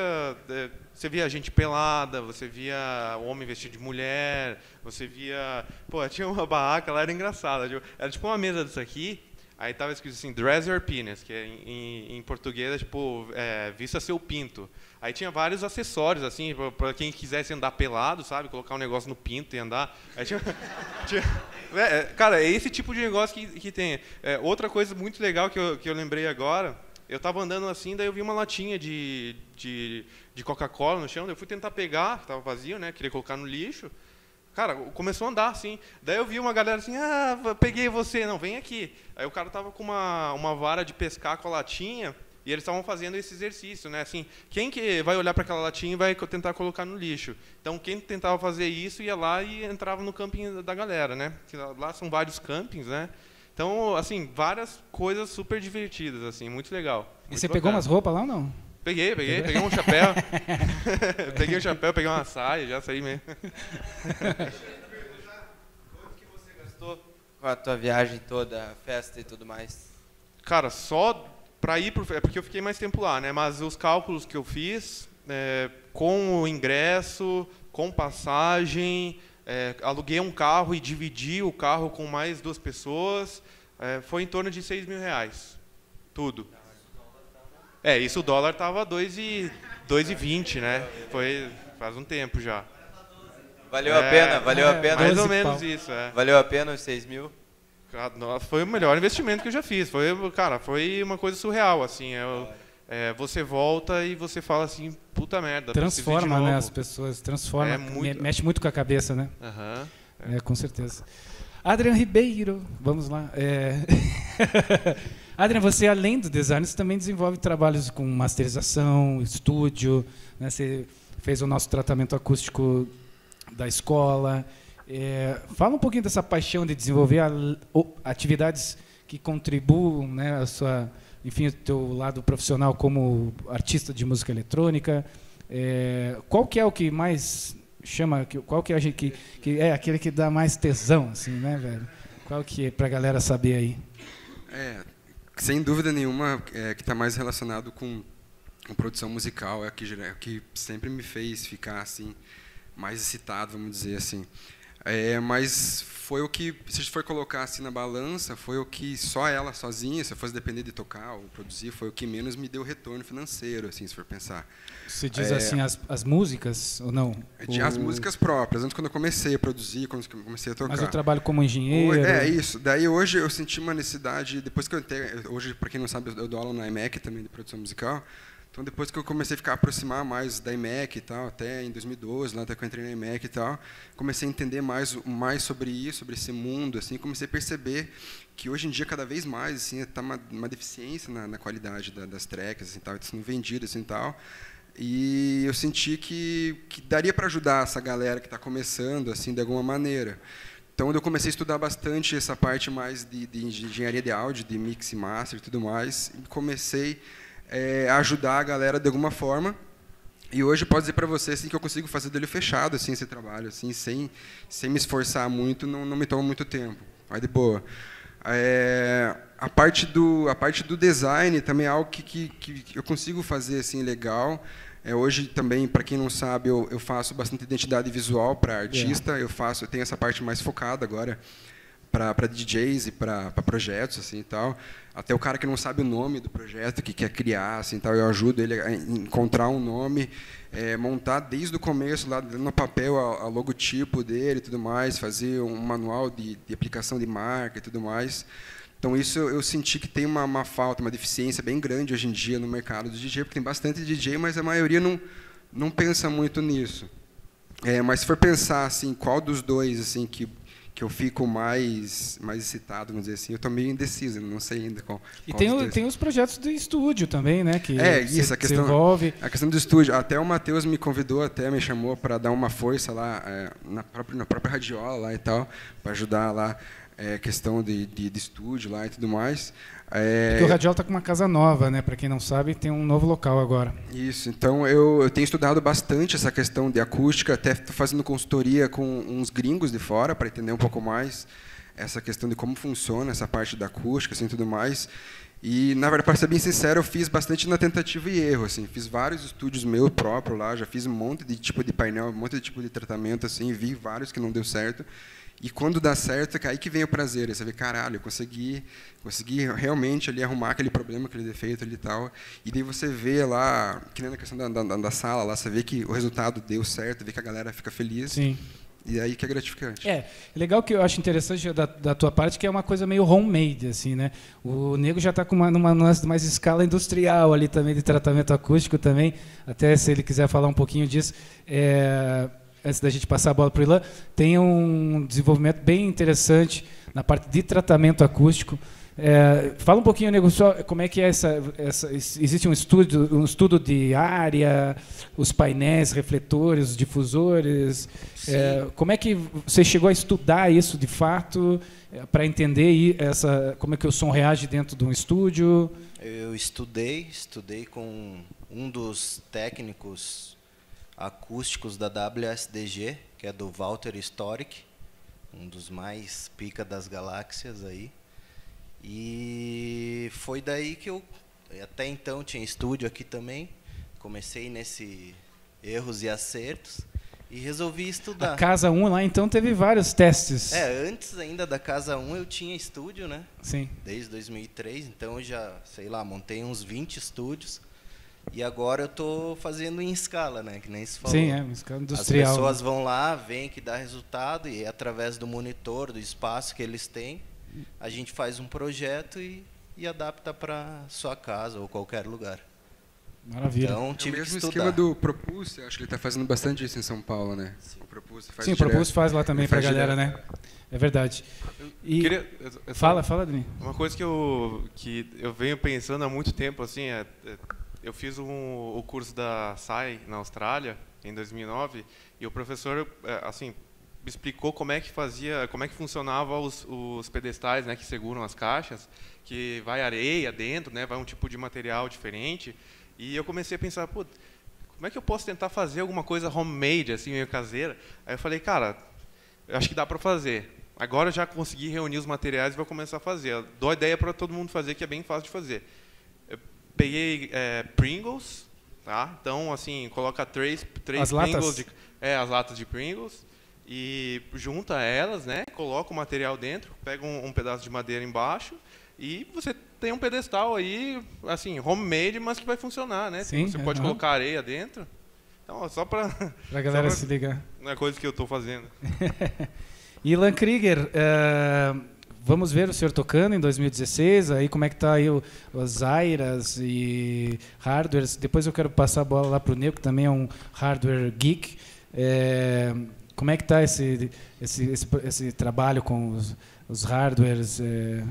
você via gente pelada, você via homem vestido de mulher, você via... Pô, tinha uma barraca lá, era engraçada. Era tipo uma mesa disso aqui, Aí estava escrito assim, dress your penis, que é, em, em português é tipo, é, vista seu pinto. Aí tinha vários acessórios, assim, para quem quisesse andar pelado, sabe? Colocar um negócio no pinto e andar. Aí tinha, tinha, é, cara, é esse tipo de negócio que, que tem. É, outra coisa muito legal que eu, que eu lembrei agora, eu estava andando assim, daí eu vi uma latinha de, de, de Coca-Cola no chão, daí eu fui tentar pegar, estava vazio, né? Queria colocar no lixo. Cara, começou a andar, assim. Daí eu vi uma galera assim, ah, peguei você, não, vem aqui. Aí o cara tava com uma, uma vara de pescar com a latinha, e eles estavam fazendo esse exercício, né? Assim, quem que vai olhar para aquela latinha e vai tentar colocar no lixo? Então, quem tentava fazer isso ia lá e entrava no camping da galera, né? Lá são vários campings, né? Então, assim, várias coisas super divertidas, assim, muito legal. Muito e você bacana. Pegou umas roupas lá ou não? Peguei, peguei, peguei um chapéu. Peguei um chapéu, peguei uma saia, já saí mesmo. Quanto que você gastou com a tua viagem toda, a festa e tudo mais? Cara, só para ir pro, é porque eu fiquei mais tempo lá, né? Mas os cálculos que eu fiz, é, com o ingresso, com passagem, é, aluguei um carro e dividi o carro com mais duas pessoas, é, foi em torno de seis mil reais. Tudo. É, isso o dólar estava dois e vinte, né? Foi faz um tempo já. Valeu é, a pena, valeu é, a pena. Mais ou menos isso, é. Valeu a pena os seis mil? Foi o melhor investimento que eu já fiz. Foi, cara, foi uma coisa surreal, assim. Eu, é, você volta e você fala assim, puta merda. Transforma, né, as pessoas, transforma. É muito... Mexe muito com a cabeça, né? Uhum, é. É, com certeza. Adrian Ribeiro, vamos lá. É... Adrian, você, além do design, você também desenvolve trabalhos com masterização, estúdio, né? Você fez o nosso tratamento acústico da escola. É... Fala um pouquinho dessa paixão de desenvolver a... atividades que contribuam, né, a sua, enfim, o teu lado profissional como artista de música eletrônica. É... Qual que é o que mais... chama, qual que é, que, que é aquele que dá mais tesão, assim, né, velho? Qual que é, para a galera saber aí? É, sem dúvida nenhuma, é, que está mais relacionado com, com produção musical, é o que, é que sempre me fez ficar, assim, mais excitado, vamos dizer assim. É, mas foi o que, se for colocar assim na balança, foi o que só ela sozinha, se eu fosse depender de tocar ou produzir, foi o que menos me deu retorno financeiro, assim, se for pensar. Você diz é, assim, as, as músicas ou não? De, o... As músicas próprias, antes quando eu comecei a produzir, quando eu comecei a tocar. Mas eu trabalho como engenheiro. O, é, isso. Daí hoje eu senti uma necessidade, depois que eu entrei, hoje, para quem não sabe, eu dou aula na I M E C também, de produção musical. Então, depois que eu comecei a ficar aproximar mais da I M E C e tal, até em dois mil e doze, lá até que eu entrei na I M E C e tal, comecei a entender mais mais sobre isso, sobre esse mundo, assim, comecei a perceber que hoje em dia cada vez mais, assim, tá uma, uma deficiência na, na qualidade da, das tracks, assim, tal, sendo vendidas, assim, tal. E eu senti que que daria para ajudar essa galera que está começando, assim, de alguma maneira. Então, eu comecei a estudar bastante essa parte mais de, de engenharia de áudio, de mix e master e tudo mais, e comecei É, ajudar a galera de alguma forma. E hoje eu posso dizer para você, assim, que eu consigo fazer do olho fechado, assim, esse trabalho, assim, sem sem me esforçar muito, não, não me toma muito tempo, vai de boa. É, a parte do a parte do design também é algo que que, que eu consigo fazer, assim, legal. É, hoje também, para quem não sabe, eu, eu faço bastante identidade visual para artista. Yeah. Eu faço, eu tenho essa parte mais focada agora para D Js e para projetos, assim, e tal. Até o cara que não sabe o nome do projeto, que quer criar, assim, tal, eu ajudo ele a encontrar um nome, é, montar desde o começo lá no papel a, a logotipo dele e tudo mais, fazer um manual de, de aplicação de marca e tudo mais. Então, isso eu senti que tem uma, uma falta, uma deficiência bem grande hoje em dia no mercado do D J, porque tem bastante D J, mas a maioria não não pensa muito nisso. É, mas se for pensar, assim, qual dos dois, assim, que que eu fico mais, mais excitado, vamos dizer assim. Eu estou meio indeciso, não sei ainda qual. E qual tem, o, tem os projetos do estúdio também, né? Que é, isso, se, a questão, envolve. A questão do estúdio. Até o Matheus me convidou, até me chamou para dar uma força lá, é, na, própria, na própria radiola lá e tal, para ajudar lá, é, questão de, de, de estúdio lá e tudo mais. É, porque o radiola está com uma casa nova, né? Para quem não sabe, tem um novo local agora. Isso, então eu, eu tenho estudado bastante essa questão de acústica, até estou fazendo consultoria com uns gringos de fora para entender um pouco mais essa questão de como funciona essa parte da acústica, assim, tudo mais. E, na verdade, para ser bem sincero, eu fiz bastante na tentativa e erro, assim. Fiz vários estúdios meu próprio lá, já fiz um monte de tipo de painel, um monte de tipo de tratamento, assim, vi vários que não deu certo. E quando dá certo, é aí que vem o prazer. Você vê, caralho, eu consegui, consegui realmente ali arrumar aquele problema, aquele defeito ali e tal. E daí você vê lá, que nem na questão da, da, da sala lá, você vê que o resultado deu certo, vê que a galera fica feliz. Sim. E aí que é gratificante. É, legal, que eu acho interessante da, da tua parte, que é uma coisa meio homemade, assim, né? O nego já está com uma numa mais escala industrial ali também, de tratamento acústico também. Até se ele quiser falar um pouquinho disso, é, antes da gente passar a bola para o Ilan, tem um desenvolvimento bem interessante na parte de tratamento acústico. É, fala um pouquinho, nego, só como é que é essa, essa existe um estudo, um estudo de área, os painéis, refletores, difusores. É, como é que você chegou a estudar isso de fato, é, para entender essa, como é que o som reage dentro de um estúdio? Eu estudei, estudei com um dos técnicos acústicos da W S D G, que é do Walter Stork, um dos mais pica das galáxias aí. E foi daí que eu, até então tinha estúdio aqui também, comecei nesse erros e acertos e resolvi estudar. A Casa um lá então teve vários testes. É, antes ainda da Casa um eu tinha estúdio, né? Sim. Desde dois mil e três, então eu já, sei lá, montei uns vinte estúdios. E agora eu estou fazendo em escala, né? Que nem se falou. Sim, é, em escala industrial. As pessoas vão lá, veem que dá resultado e através do monitor, do espaço que eles têm, a gente faz um projeto e, e adapta para sua casa ou qualquer lugar. Maravilha. Então, tive é o mesmo que esquema do Propulse, acho que ele está fazendo bastante isso em São Paulo, né? Sim, o Propulse faz, Sim, o Propulse faz lá também para a galera, direto, né? É verdade. E queria, eu, eu, fala, fala, Dani. Uma coisa que eu, que eu venho pensando há muito tempo, assim, é, é, eu fiz um, o curso da S A I na Austrália em dois mil e nove e o professor, é, assim, explicou como é que fazia, como é que funcionava os, os pedestais, né, que seguram as caixas, que vai areia dentro, né, vai um tipo de material diferente. E eu comecei a pensar, pô, como é que eu posso tentar fazer alguma coisa homemade, assim, meio caseira? Aí eu falei, cara, acho que dá para fazer. Agora eu já consegui reunir os materiais e vou começar a fazer. Eu dou ideia para todo mundo fazer, que é bem fácil de fazer. Eu peguei é, Pringles, tá? Então, assim, coloca três, três as Pringles, de, é, as latas de Pringles. E junta elas, né? Coloca o material dentro, pega um, um pedaço de madeira embaixo e você tem um pedestal aí, assim, homemade, mas que vai funcionar, né? Sim, você é pode não. colocar areia dentro. Então, ó, só para a galera se ligar. Não é coisa que eu estou fazendo. Ilan Krieger, uh, vamos ver o senhor tocando em dois mil e dezesseis. Aí como é que tá aí o, as airas e hardwares? Depois eu quero passar a bola lá para o Neo, que também é um hardware geek. É, como é que está esse, esse, esse, esse trabalho com os, os hardwares? É,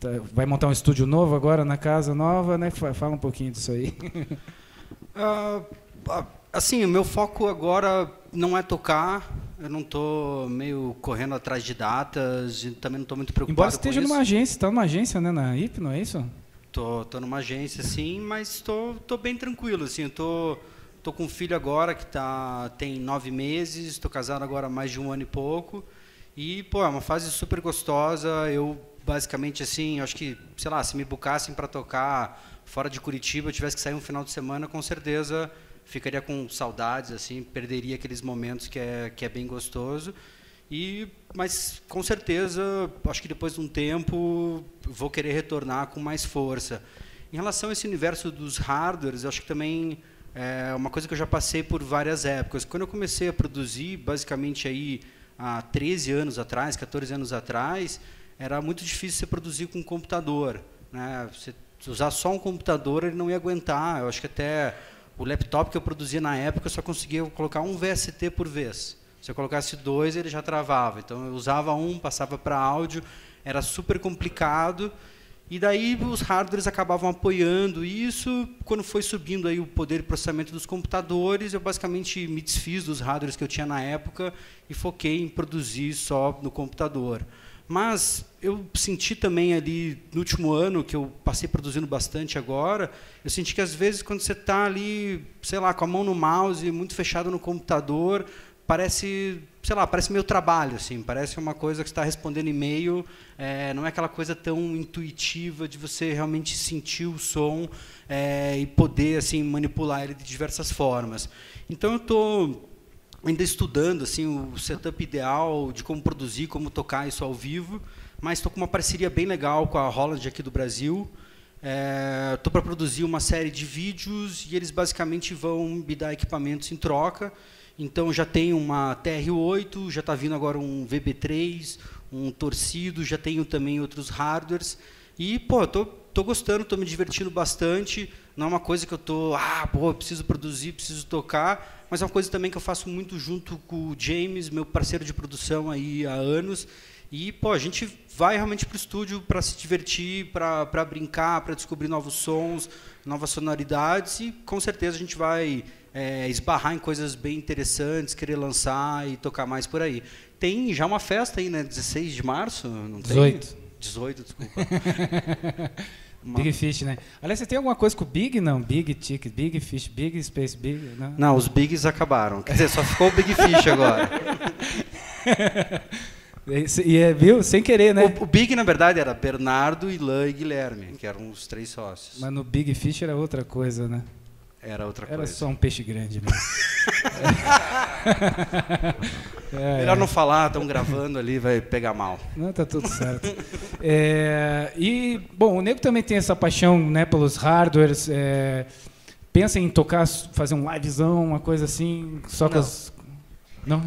tá, vai montar um estúdio novo agora na casa nova, né? Fala um pouquinho disso aí. Uh, assim, o meu foco agora não é tocar. Eu não estou meio correndo atrás de datas. E também não estou muito preocupado. Embora esteja com numa isso. agência, está numa agência, né? Na Hipno, não é isso? Tô, tô numa agência, sim, mas tô, tô bem tranquilo, assim. Eu tô Estou com um filho agora que tá, tem nove meses, estou casado agora há mais de um ano e pouco. E, pô, é uma fase super gostosa. Eu, basicamente, assim, acho que, sei lá, se me bucassem para tocar fora de Curitiba, eu tivesse que sair um final de semana, com certeza ficaria com saudades, assim, perderia aqueles momentos que é, que é bem gostoso. E, mas, com certeza, acho que depois de um tempo, vou querer retornar com mais força. Em relação a esse universo dos hardwares, eu acho que também é uma coisa que eu já passei por várias épocas. Quando eu comecei a produzir, basicamente aí há treze anos atrás, quatorze anos atrás, era muito difícil você produzir com um computador, né? Você usar só um computador, ele não ia aguentar. Eu acho que até o laptop que eu produzia na época, eu só conseguia colocar um V S T por vez. Se eu colocasse dois, ele já travava. Então, eu usava um, passava para áudio, era super complicado. E daí os hardwares acabavam apoiando isso. Quando foi subindo aí o poder de processamento dos computadores, eu basicamente me desfiz dos hardwares que eu tinha na época e foquei em produzir só no computador. Mas eu senti também ali, no último ano, que eu passei produzindo bastante agora, eu senti que às vezes quando você está ali, sei lá, com a mão no mouse, muito fechado no computador, parece, sei lá, parece meio trabalho, assim, parece uma coisa que está respondendo e-mail, é, não é aquela coisa tão intuitiva de você realmente sentir o som é, e poder assim manipular ele de diversas formas. Então eu estou ainda estudando assim o setup ideal de como produzir, como tocar isso ao vivo, mas estou com uma parceria bem legal com a Roland aqui do Brasil. Estou é, para produzir uma série de vídeos e eles basicamente vão me dar equipamentos em troca. Então, já tem uma T R oito, já está vindo agora um V B três, um torcido, já tenho também outros hardwares. E, pô, tô, tô gostando, tô me divertindo bastante. Não é uma coisa que eu tô, ah, pô, preciso produzir, preciso tocar, mas é uma coisa também que eu faço muito junto com o James, meu parceiro de produção aí há anos. E, pô, a gente vai realmente para o estúdio para se divertir, para para brincar, para descobrir novos sons, novas sonoridades. E, com certeza, a gente vai... É, esbarrar em coisas bem interessantes, querer lançar e tocar mais por aí. Tem já uma festa aí, né? dezesseis de março? Não tem? dezoito. dezoito, desculpa. uma... Big Fish, né? Aliás, você tem alguma coisa com o Big? Não, Big Ticket, Big Fish, Big Space, Big... Não, não os Bigs acabaram. Quer dizer, só ficou o Big Fish agora. E é, viu? Sem querer, né? O, o Big, na verdade, era Bernardo, Ilan e Guilherme, que eram os três sócios. Mas no Big Fish era outra coisa, né? Era outra coisa. Era só um peixe grande mesmo. é, Melhor não falar, estão gravando ali, vai pegar mal. Não, tá tudo certo. É, e, bom, o Nego também tem essa paixão, né, pelos hardwares. É, pensa em tocar, fazer um livezão, uma coisa assim, só com as... Não?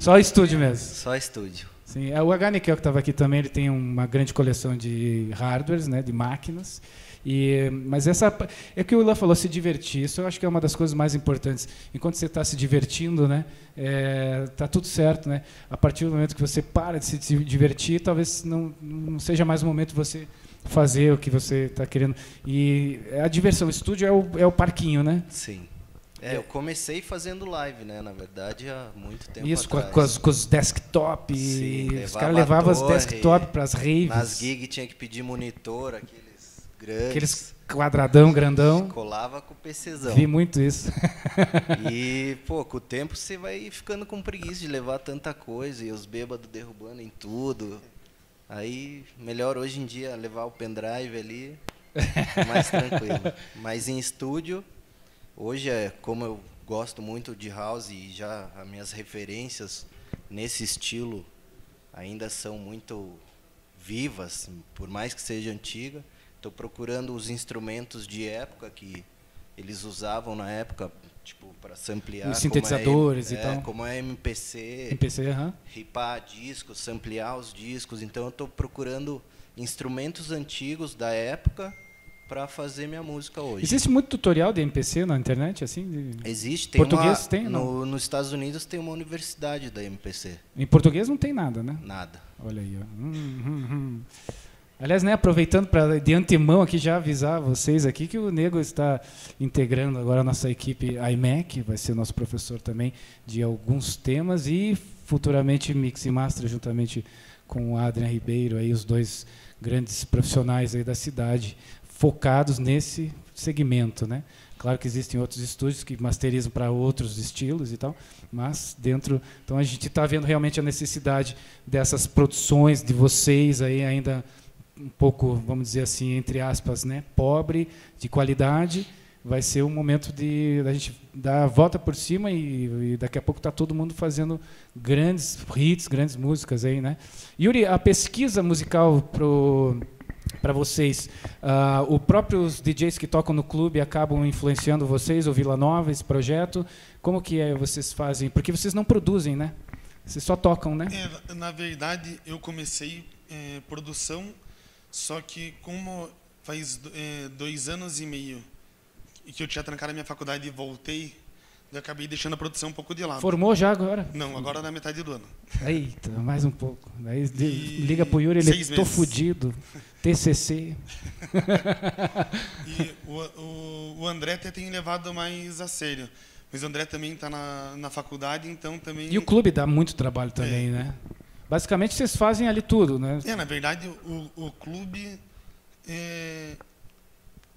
Só estúdio mesmo. Só estúdio. Sim, o H N Q que estava aqui também, ele tem uma grande coleção de hardwares, né, de máquinas. E, mas essa é que o Ilan falou, se divertir, isso eu acho que é uma das coisas mais importantes. Enquanto você está se divertindo, né, é, tá tudo certo, né? A partir do momento que você para de se divertir, talvez não, não seja mais o momento de você fazer o que você está querendo. E a diversão, o estúdio é o, é o parquinho, né? Sim. É, eu comecei fazendo live, né? Na verdade, há muito tempo Isso, atrás. Com, as, com os desktops. Sim, os caras levavam os desktops para as raves. Nas gigs tinha que pedir monitor, aquele grandes, aqueles quadradão, grandão. Colava com o PCzão. Vi muito isso. E, pô, com o tempo você vai ficando com preguiça de levar tanta coisa e os bêbados derrubando em tudo. Aí, melhor hoje em dia levar o pendrive ali, mais tranquilo. Mas em estúdio, hoje, é como eu gosto muito de house e já as minhas referências nesse estilo ainda são muito vivas, por mais que seja antiga. Estou procurando os instrumentos de época que eles usavam na época, tipo, para samplear. Os sintetizadores é, e é, tal. Como é M P C. M P C, aham. Uhum. Ripar discos, samplear os discos. Então, eu estou procurando instrumentos antigos da época para fazer minha música hoje. Existe muito tutorial de M P C na internet? Assim? De... Existe. Tem português uma, tem? No, nos Estados Unidos tem uma universidade da M P C. Em português não tem nada, né? Nada. Olha aí, ó. Hum, hum, hum. Aliás, né, aproveitando para de antemão aqui já avisar vocês aqui que o Nego está integrando agora a nossa equipe iMac, vai ser nosso professor também de alguns temas e futuramente Mix e Master juntamente com o Adrian Ribeiro, aí os dois grandes profissionais aí da cidade, focados nesse segmento, né? Claro que existem outros estúdios que masterizam para outros estilos e tal, mas dentro... Então a gente está vendo realmente a necessidade dessas produções de vocês aí ainda... um pouco, vamos dizer assim, entre aspas, né, pobre, de qualidade, vai ser um momento de a gente dar a volta por cima e, e daqui a pouco está todo mundo fazendo grandes hits, grandes músicas aí, né? Yuri, a pesquisa musical pro para vocês, uh, os próprios D Js que tocam no clube acabam influenciando vocês, o Vila Nova, esse projeto, como que é vocês fazem? Porque vocês não produzem, né? Vocês só tocam, né? É, na verdade, eu comecei é, produção só que como faz é, dois anos e meio que eu tinha trancado a minha faculdade e voltei, eu acabei deixando a produção um pouco de lado. Formou já agora? Não, agora na metade do ano. Eita, mais um pouco. Daí e... liga pro Yuri, ele tô fudido. T C C. E o, o, o André até tem levado mais a sério. Mas o André também está na, na faculdade, então também... E o clube dá muito trabalho também, é. né? Basicamente, vocês fazem ali tudo, né? É, na verdade, o, o clube, é,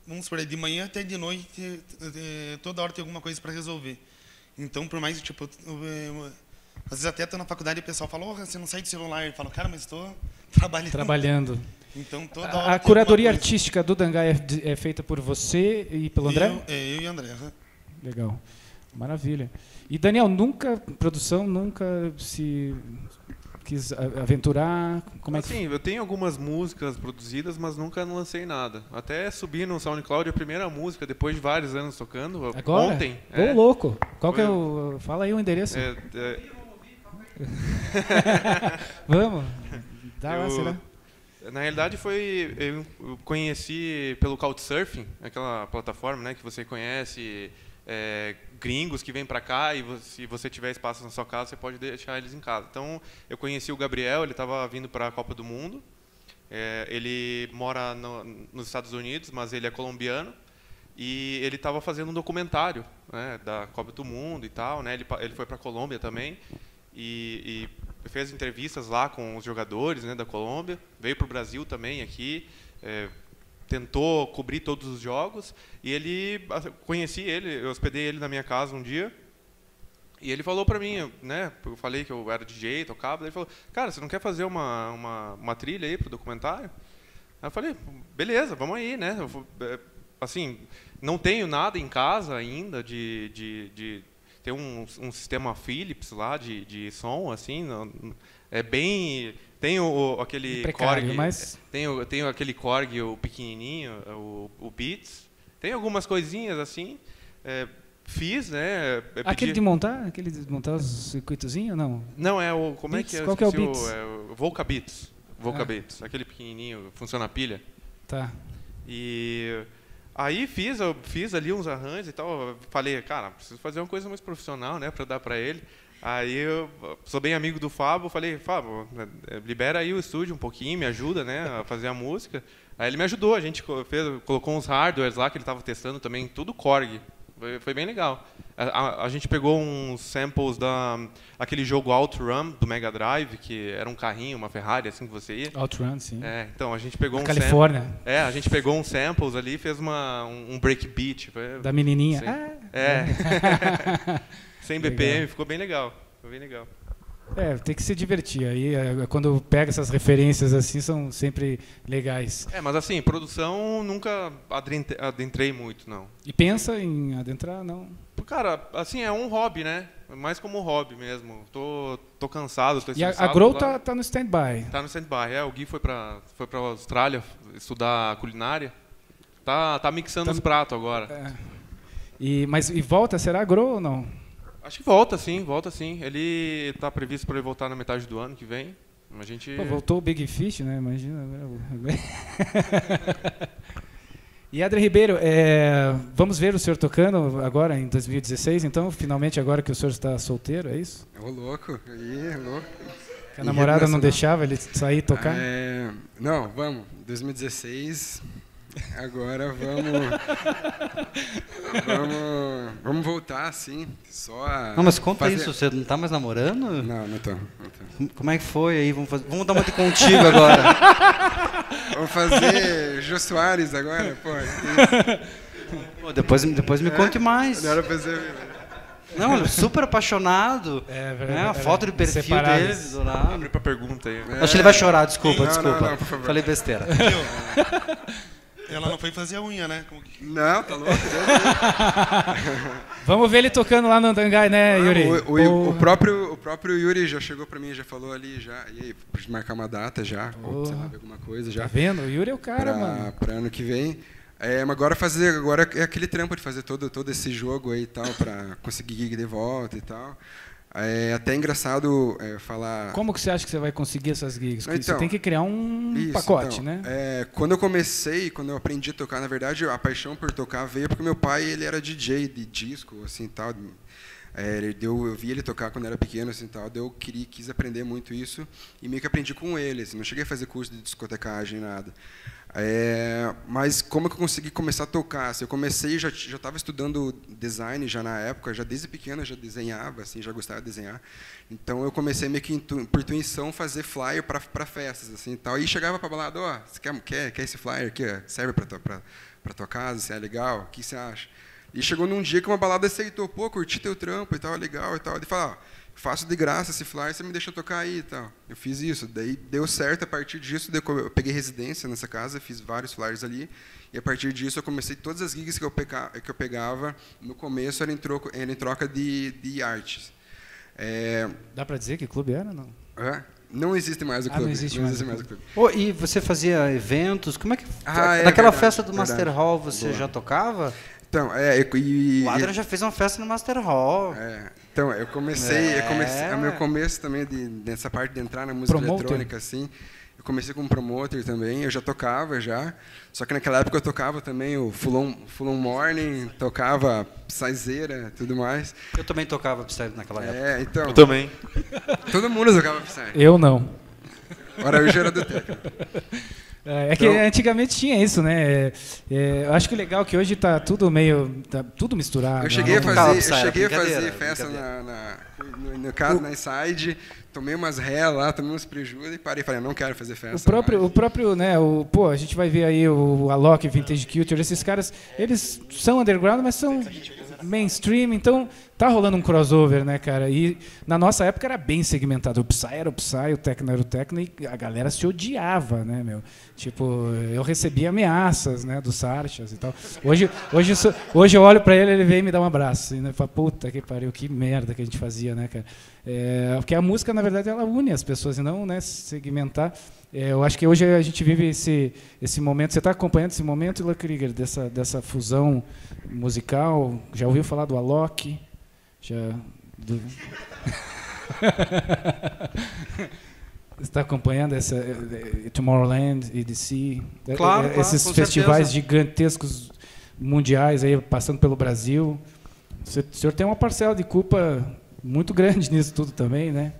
vamos supor, de manhã até de noite, é, toda hora tem alguma coisa para resolver. Então, por mais que tipo, Às vezes até estou na faculdade e o pessoal fala, oh, você não sai do celular. Eu falo, cara, mas estou trabalhando. Trabalhando. Então, toda a hora a curadoria artística do Dangá é, é feita por você e pelo André? Eu, é, eu e o André. Legal. Maravilha. E, Daniel, nunca, produção, nunca se quis aventurar? Como é que... Assim, eu tenho algumas músicas produzidas, mas nunca lancei nada. Até subi no SoundCloud a primeira música, depois de vários anos tocando. Agora? Ontem. Ô, é. louco. Qual que é o... Fala aí o endereço. É, é... Vamos. Dá eu... lá, será? Na realidade, foi, eu conheci pelo Couchsurfing, aquela plataforma, né, que você conhece é, gringos que vêm para cá e você, se você tiver espaço na sua casa, você pode deixar eles em casa. Então, eu conheci o Gabriel, ele estava vindo para a Copa do Mundo. É, ele mora no, nos Estados Unidos, mas ele é colombiano. E ele estava fazendo um documentário, né, da Copa do Mundo e tal. Né, ele, ele foi para a Colômbia também. E, e fez entrevistas lá com os jogadores, né, da Colômbia, veio para o Brasil também aqui, é, tentou cobrir todos os jogos, e ele, conheci ele, eu hospedei ele na minha casa um dia, e ele falou para mim, né, eu falei que eu era D J, tocava, ele falou, cara, você não quer fazer uma, uma, uma trilha aí para o documentário? Aí eu falei, beleza, vamos aí, né, eu vou, assim, não tenho nada em casa ainda de... de, de tem um, um sistema Philips lá de, de som, assim, é bem... Tem o, o, aquele precário, Korg, mas... tem, o, tem aquele Korg, o pequenininho, o, o Beats, tem algumas coisinhas assim, é, fiz, né? Pedi... Aquele de montar? Aquele de montar os circuitozinhos, não? Não, é o... Como Beats? É que é? Qual que é o Beats? O, é, o Volca Beats, Volca ah. Beats, aquele pequenininho, funciona a pilha. Tá. E... Aí fiz, eu fiz ali uns arranjos e tal, falei, cara, preciso fazer uma coisa mais profissional, né, para dar para ele. Aí eu sou bem amigo do Fábio, falei, Fábio, libera aí o estúdio um pouquinho, me ajuda, né, a fazer a música. Aí ele me ajudou, a gente fez, colocou uns hardwares lá que ele estava testando também, tudo Korg, foi, foi bem legal. A, a, a gente pegou uns samples da aquele jogo OutRun do Mega Drive, que era um carrinho, uma Ferrari, assim que você ia. OutRun, sim. É, então a gente pegou um Califórnia. Sample, é, a gente pegou uns samples ali, fez uma um, um breakbeat da menininha. Sim. Ah. É. cem B P M, ficou bem legal. Ficou bem legal. É, tem que se divertir. Aí, quando pega essas referências assim, são sempre legais. É, mas assim, produção nunca adentrei muito, não. E pensa em adentrar, não? Cara, assim, é um hobby, né? Mais como hobby mesmo. Tô, tô cansado, tô estressado. E a, a Grow tá, tá no stand-by. Tá no stand-by, é. O Gui foi pra, foi pra Austrália estudar culinária. Tá, tá mixando tá, os pratos agora. É. E, mas e volta, será a Grow ou não? Acho que volta, sim, volta sim. Ele está previsto para ele voltar na metade do ano que vem. A gente... Pô, voltou o Big Fish, né? Imagina. E André Ribeiro, é... vamos ver o senhor tocando agora em dois mil e dezesseis, então, finalmente agora que o senhor está solteiro, é isso? Ô louco, e louco. Que a namorada não deixava ele sair tocar? É... Não, vamos, dois mil e dezesseis. Agora vamos, vamos, vamos voltar, sim. Só não, mas conta fazer... isso, você não está mais namorando? Não, não estou. Como é que foi aí? Vamos, fazer... vamos dar uma de contigo agora. Vamos fazer Jô Soares agora? Pô, Pô, depois, depois me é, conte mais. Não, era fazer... não, super apaixonado. É, né? A foto de perfil separado. Dele. Do lado. Abre para pergunta aí. É. Acho que ele vai chorar, desculpa, não, desculpa. Não, não, por favor. Falei besteira. Ela não foi fazer a unha, né? Como que... Não, tá louco. Vamos ver ele tocando lá no Dangá, né, Yuri? O, o, o, próprio, o próprio Yuri já chegou pra mim, já falou ali, já. E aí, pra marcar uma data já, ou, sei lá, alguma coisa já. Tá vendo? O Yuri é o cara, pra, mano. Pra ano que vem. É, mas agora, fazer, agora é aquele trampo de fazer todo, todo esse jogo aí e tal, pra conseguir gig de volta e tal. É até engraçado é, falar... Como que você acha que você vai conseguir essas gigs? Então, você tem que criar um isso, pacote, então, né? É, quando eu comecei, quando eu aprendi a tocar, na verdade, a paixão por tocar veio porque meu pai, ele era D J de disco, assim, tal. É, eu, eu vi ele tocar quando era pequeno, assim, tal. Eu queria, quis aprender muito isso e meio que aprendi com ele, assim. Não cheguei a fazer curso de discotecagem, nada. É, mas como que eu consegui começar a tocar? Assim, eu comecei, já já estava estudando design já na época, já desde pequeno eu já desenhava, assim, já gostava de desenhar. Então eu comecei meio que intu, por intuição fazer flyer para para festas, assim, tal. E chegava para balada, ó, oh, você quer, quer quer esse flyer aqui, ó, serve para para para tua casa, assim, é legal, o que você acha? E chegou num dia que uma balada aceitou, pô, curti teu trampo e tal, legal e tal. Ele falou, ó, faço de graça esse flyer, você me deixa tocar aí e tal. Eu fiz isso, daí deu certo. A partir disso, eu peguei residência nessa casa, fiz vários flyers ali, e a partir disso eu comecei todas as gigs que eu, peca, que eu pegava, no começo era em, troco, era em troca de, de artes. É... Dá para dizer que clube era ou não? É? Não existe mais o clube. Ah, não existe, não mais, existe mais o clube. Oh, e você fazia eventos? Como é que... Ah, é, naquela verdade, festa do Master verdade. Hall você Boa. já tocava? Então, é, e, o Adrian já fez uma festa no Master Hall. É, então, eu comecei, é. eu comecei, o meu começo também de, dessa parte de entrar na música promoter. eletrônica, assim, eu comecei como promoter também, eu já tocava já, só que naquela época eu tocava também o Full On, Full On Morning, tocava Psyzeira, tudo mais. Eu também tocava Psyzeira naquela época. É, então. Eu também. Todo mundo tocava Psyzeira. Eu não. Ora, eu já era do técnico. É que então, antigamente tinha isso, né? É, eu acho que o legal é que hoje está tudo meio, tá tudo misturado. Eu cheguei a fazer, eu cheguei a fazer festa na, na, no, no caso, o, na Inside, tomei umas ré lá, tomei uns prejuízos e parei, falei, não quero fazer festa. O próprio, o próprio, né? O, pô, a gente vai ver aí o Alok, Vintage Culture, esses caras, eles são underground, mas são mainstream, então tá rolando um crossover, né, cara? E na nossa época era bem segmentado. O Psy era o Psy, o Tecno era o Tecno, e a galera se odiava, né, meu? Tipo, eu recebia ameaças, né, dos Sarchas e tal. Hoje, hoje, isso, hoje eu olho pra ele, ele vem e me dá um abraço. E, né, fala, puta que pariu, que merda que a gente fazia, né, cara? É, porque a música, na verdade, ela une as pessoas e não, né, segmentar. É, eu acho que hoje a gente vive esse, esse momento. Você está acompanhando esse momento, Ilan Krieger, dessa, dessa fusão musical? Já ouviu falar do Alok? Já... Do... Você está acompanhando essa Tomorrowland, E D C? Claro, é, esses claro, festivais certeza. gigantescos mundiais aí, passando pelo Brasil. O senhor tem uma parcela de culpa muito grande nisso tudo também, né?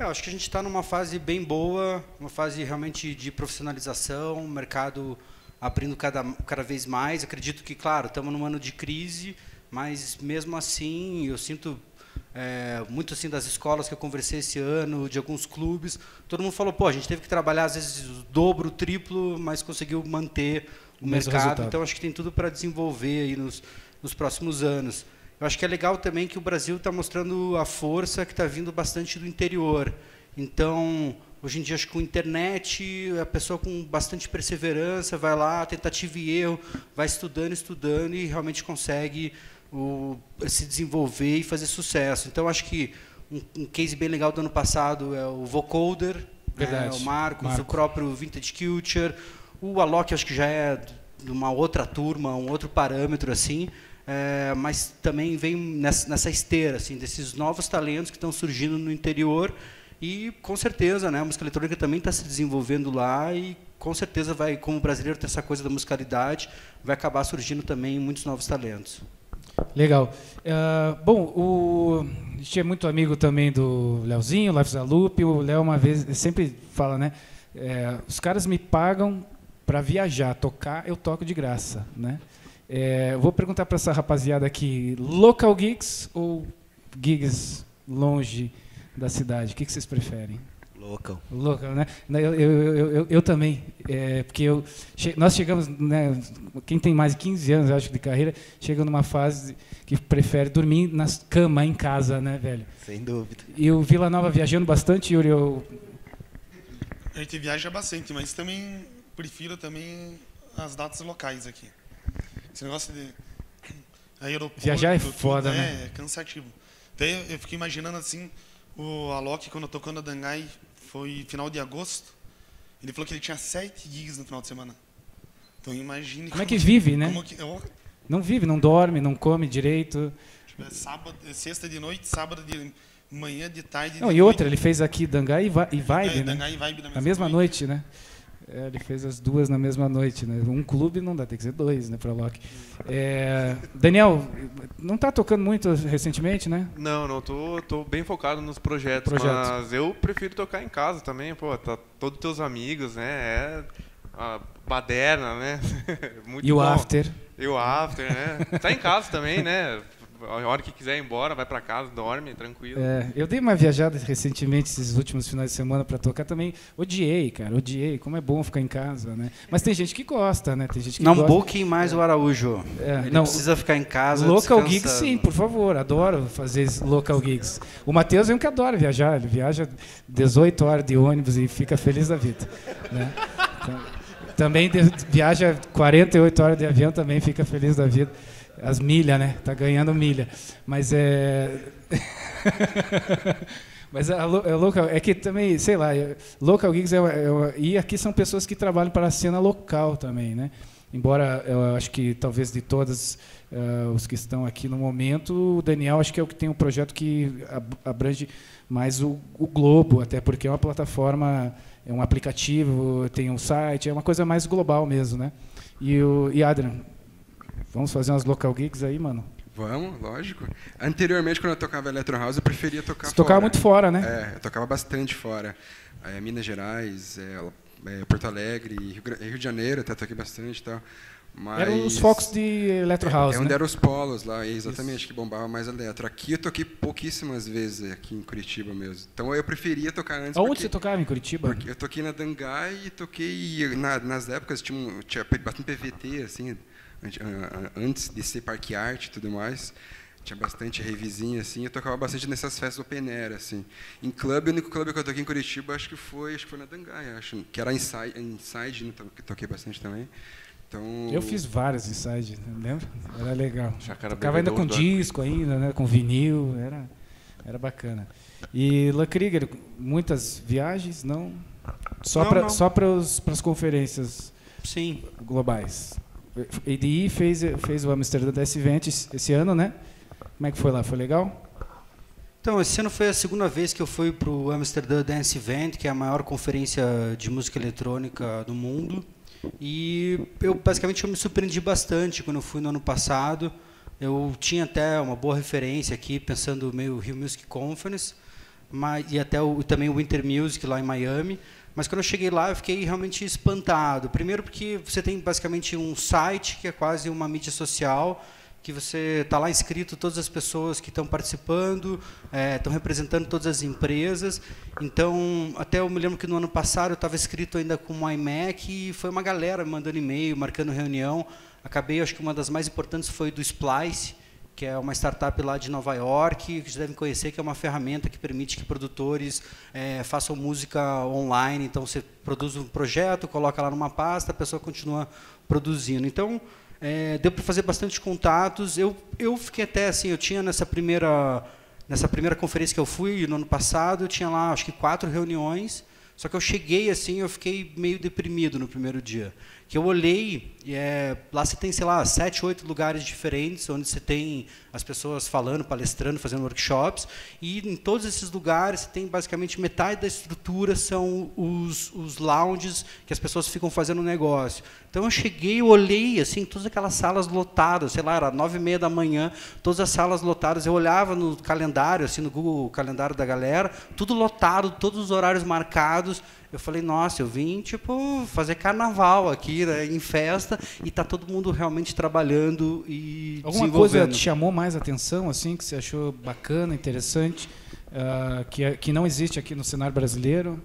Eu acho que a gente está numa fase bem boa, uma fase realmente de profissionalização, o mercado abrindo cada, cada vez mais. Acredito que, claro, estamos num ano de crise, mas mesmo assim eu sinto é, muito assim das escolas que eu conversei esse ano, de alguns clubes, todo mundo falou, pô, a gente teve que trabalhar às vezes o dobro, o triplo, mas conseguiu manter o mercado. Resultado. Então acho que tem tudo para desenvolver aí nos, nos próximos anos. Eu acho que é legal também que o Brasil está mostrando a força que está vindo bastante do interior. Então, hoje em dia, acho que com a internet, a pessoa com bastante perseverança vai lá, tentativa e erro, vai estudando, estudando e realmente consegue o, se desenvolver e fazer sucesso. Então, acho que um, um case bem legal do ano passado é o Vocoder, né, o Marcos, Marco. o próprio Vintage Culture, o Alok, acho que já é de uma outra turma, um outro parâmetro assim. É, mas também vem nessa, nessa esteira assim, desses novos talentos que estão surgindo no interior e, com certeza, né, a música eletrônica também está se desenvolvendo lá e, com certeza, vai, como o brasileiro tem essa coisa da musicalidade, vai acabar surgindo também muitos novos talentos. Legal. Uh, bom, o... a gente é muito amigo também do Leozinho, Life is a Loop. O Léo uma vez sempre fala, né, é, os caras me pagam para viajar, tocar, eu toco de graça, né? É, vou perguntar para essa rapaziada aqui, local gigs ou gigs longe da cidade? O que, que vocês preferem? Local. Local, né? Eu, eu, eu, eu, eu também, é, porque eu, che nós chegamos, né, quem tem mais de quinze anos, eu acho, de carreira, chega numa fase que prefere dormir na cama, em casa, né, velho? Sem dúvida. E o Vila Nova viajando bastante, Yuri? Eu... A gente viaja bastante, mas também prefiro também as datas locais aqui. Esse negócio de aeroporto... Viajar é foda, tudo, né? É cansativo. Daí eu fiquei imaginando assim, o Alok, quando tocou na Dangai, foi final de agosto, ele falou que ele tinha sete gigs no final de semana. Então imagine... Como, como é que vive, né? Como que, eu, não vive, não dorme, não come direito. Tipo, é sábado, é sexta de noite, sábado de manhã, de tarde... Não, de e noite. Outra, ele fez aqui Dangai e, va e Vibe, é, né? Dangai e Vibe na mesma, na mesma noite, né? É, ele fez as duas na mesma noite, né? Um clube não dá, tem que ser dois, né, para o Alok. É, Daniel, não está tocando muito recentemente, né? Não, não, tô, tô bem focado nos projetos, Projeto. mas eu prefiro tocar em casa também, pô, tá todos teus amigos, né? É a baderna, né? Muito e o bom. after. E o after, né? Tá em casa também, né? a hora que quiser ir embora, vai para casa, dorme, tranquilo. É, eu dei uma viajada recentemente, esses últimos finais de semana, para tocar também. Odiei, cara, odiei. Como é bom ficar em casa, né? Mas tem gente que gosta, né? Tem gente que não gosta. Booking mais o Araújo. É, Ele não precisa ficar em casa. Local descansando. Gigs, sim, por favor. Adoro fazer local gigs. O Matheus é um que adora viajar. Ele viaja dezoito horas de ônibus e fica feliz da vida, né? Então, também de, viaja quarenta e oito horas de avião, também fica feliz da vida. As milhas, né? Tá ganhando milha. Mas é... Mas a, a local, é que também, sei lá, local gigs... É, é, e aqui são pessoas que trabalham para a cena local também, né? Embora eu acho que, talvez, de todos uh, os que estão aqui no momento, o Daniel acho que é o que tem um projeto que abrange mais o, o globo, até porque é uma plataforma... É um aplicativo, tem um site, é uma coisa mais global mesmo, né? E, o, e Adrian, vamos fazer umas local gigs aí, mano? Vamos, lógico. Anteriormente, quando eu tocava Electro House, eu preferia tocar Você fora. Você tocava muito fora, né? É, eu tocava bastante fora. É, Minas Gerais, é, é, Porto Alegre, Rio, Rio de Janeiro, até toquei bastante e tal. Mas eram os focos de Electro House, é, é onde né? eram os polos lá, exatamente, Isso. que bombava mais eletro. Aqui eu toquei pouquíssimas vezes, aqui em Curitiba mesmo. Então eu preferia tocar antes. Aonde porque, você tocava em Curitiba? Porque eu toquei na Dangai e toquei... Na, nas épocas tinha, um, tinha bastante P V T, assim, antes de ser Parque Arte e tudo mais. Tinha bastante revizinha, assim, eu tocava bastante nessas festas open air, assim. Em clube, o único clube que eu toquei em Curitiba, acho que foi, acho que foi na Dangai, acho, que era Inside, Inside que toquei bastante também. Então, eu fiz vários ensaios, lembra? Era legal. Tocava ainda com disco, ainda, né? Com vinil, era, era bacana. E La Krieger, muitas viagens, não? Só para só para as conferências Sim. globais. A E D I fez, fez o Amsterdã Dance Event esse ano, né? Como é que foi lá? Foi legal? Então, esse ano foi a segunda vez que eu fui para o Amsterdã Dance Event, que é a maior conferência de música eletrônica do mundo. E eu basicamente eu me surpreendi bastante quando eu fui no ano passado. Eu tinha até uma boa referência aqui, pensando meio Rio Music Conference, mas, e até o, também o Winter Music lá em Miami. Mas quando eu cheguei lá, eu fiquei realmente espantado. Primeiro porque você tem basicamente um site que é quase uma mídia social, que você está lá inscrito todas as pessoas que estão participando, é, estão representando todas as empresas. Então, até eu me lembro que no ano passado eu estava inscrito ainda com o iMac e foi uma galera me mandando e-mail, marcando reunião. Acabei, acho que uma das mais importantes foi do Splice, que é uma startup lá de Nova York, que vocês devem conhecer, que é uma ferramenta que permite que produtores é, façam música online. Então, você produz um projeto, coloca lá numa pasta, a pessoa continua produzindo. Então, É, deu para fazer bastante contatos. Eu, eu fiquei até assim, eu tinha nessa primeira, nessa primeira conferência que eu fui, no ano passado, eu tinha lá, acho que quatro reuniões, só que eu cheguei assim, eu fiquei meio deprimido no primeiro dia. Que eu olhei, e é, lá você tem, sei lá, sete, oito lugares diferentes, onde você tem as pessoas falando, palestrando, fazendo workshops, e em todos esses lugares, você tem basicamente metade da estrutura são os, os lounges que as pessoas ficam fazendo negócio. Então, eu cheguei, eu olhei, assim, todas aquelas salas lotadas, sei lá, era nove e meia da manhã, todas as salas lotadas, eu olhava no calendário, assim, no Google calendário da galera, tudo lotado, todos os horários marcados. Eu falei, nossa, eu vim, tipo, fazer carnaval aqui, né, em festa, e tá todo mundo realmente trabalhando e Alguma desenvolvendo. Coisa te chamou mais atenção, assim, que você achou bacana, interessante, uh, que, que não existe aqui no cenário brasileiro?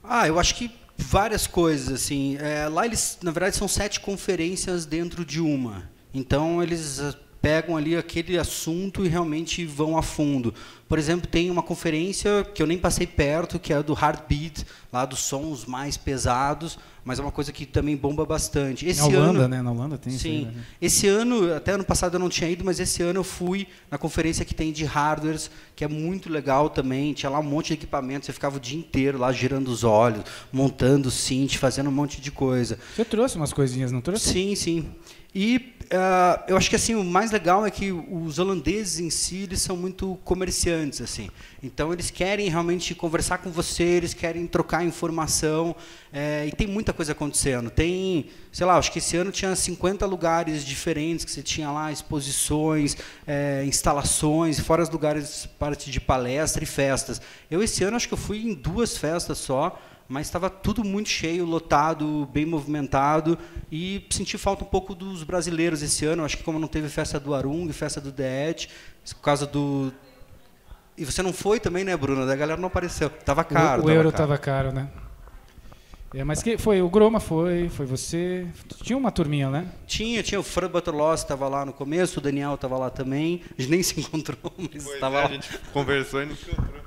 Ah, eu acho que várias coisas, assim. É, lá eles, na verdade, são sete conferências dentro de uma. Então, eles pegam ali aquele assunto e realmente vão a fundo. Por exemplo, tem uma conferência que eu nem passei perto, que é a do Heartbeat, lá dos sons mais pesados, mas é uma coisa que também bomba bastante. Esse Na Holanda, ano, né? Na Holanda tem sim, isso. Sim. Né? Esse ano, até ano passado eu não tinha ido, mas esse ano eu fui na conferência que tem de hardwares, que é muito legal também. Tinha lá um monte de equipamento, você ficava o dia inteiro lá girando os olhos, montando synth, fazendo um monte de coisa. Você trouxe umas coisinhas, não trouxe? Sim, sim. E uh, eu acho que assim, o mais legal é que os holandeses em si eles são muito comerciantes. Assim. Então, eles querem realmente conversar com você, eles querem trocar informação. É, e tem muita coisa acontecendo. Tem, sei lá, acho que esse ano tinha cinquenta lugares diferentes que você tinha lá, exposições, é, instalações, fora os lugares, parte de palestra e festas. Eu, esse ano, acho que eu fui em duas festas só, mas estava tudo muito cheio, lotado, bem movimentado, e senti falta um pouco dos brasileiros esse ano. Acho que como não teve festa do Arung, festa do D E T, por causa do... E você não foi também, né, Bruna? A galera não apareceu. Estava caro. O, o tava euro estava caro. caro, né? É, mas que foi o Groma, foi, foi você. Tinha uma turminha, né? Tinha, tinha. O Fran Butterlos estava lá no começo, o Daniel estava lá também. A gente nem se encontrou, mas estava é, lá. A gente conversou e não se encontrou.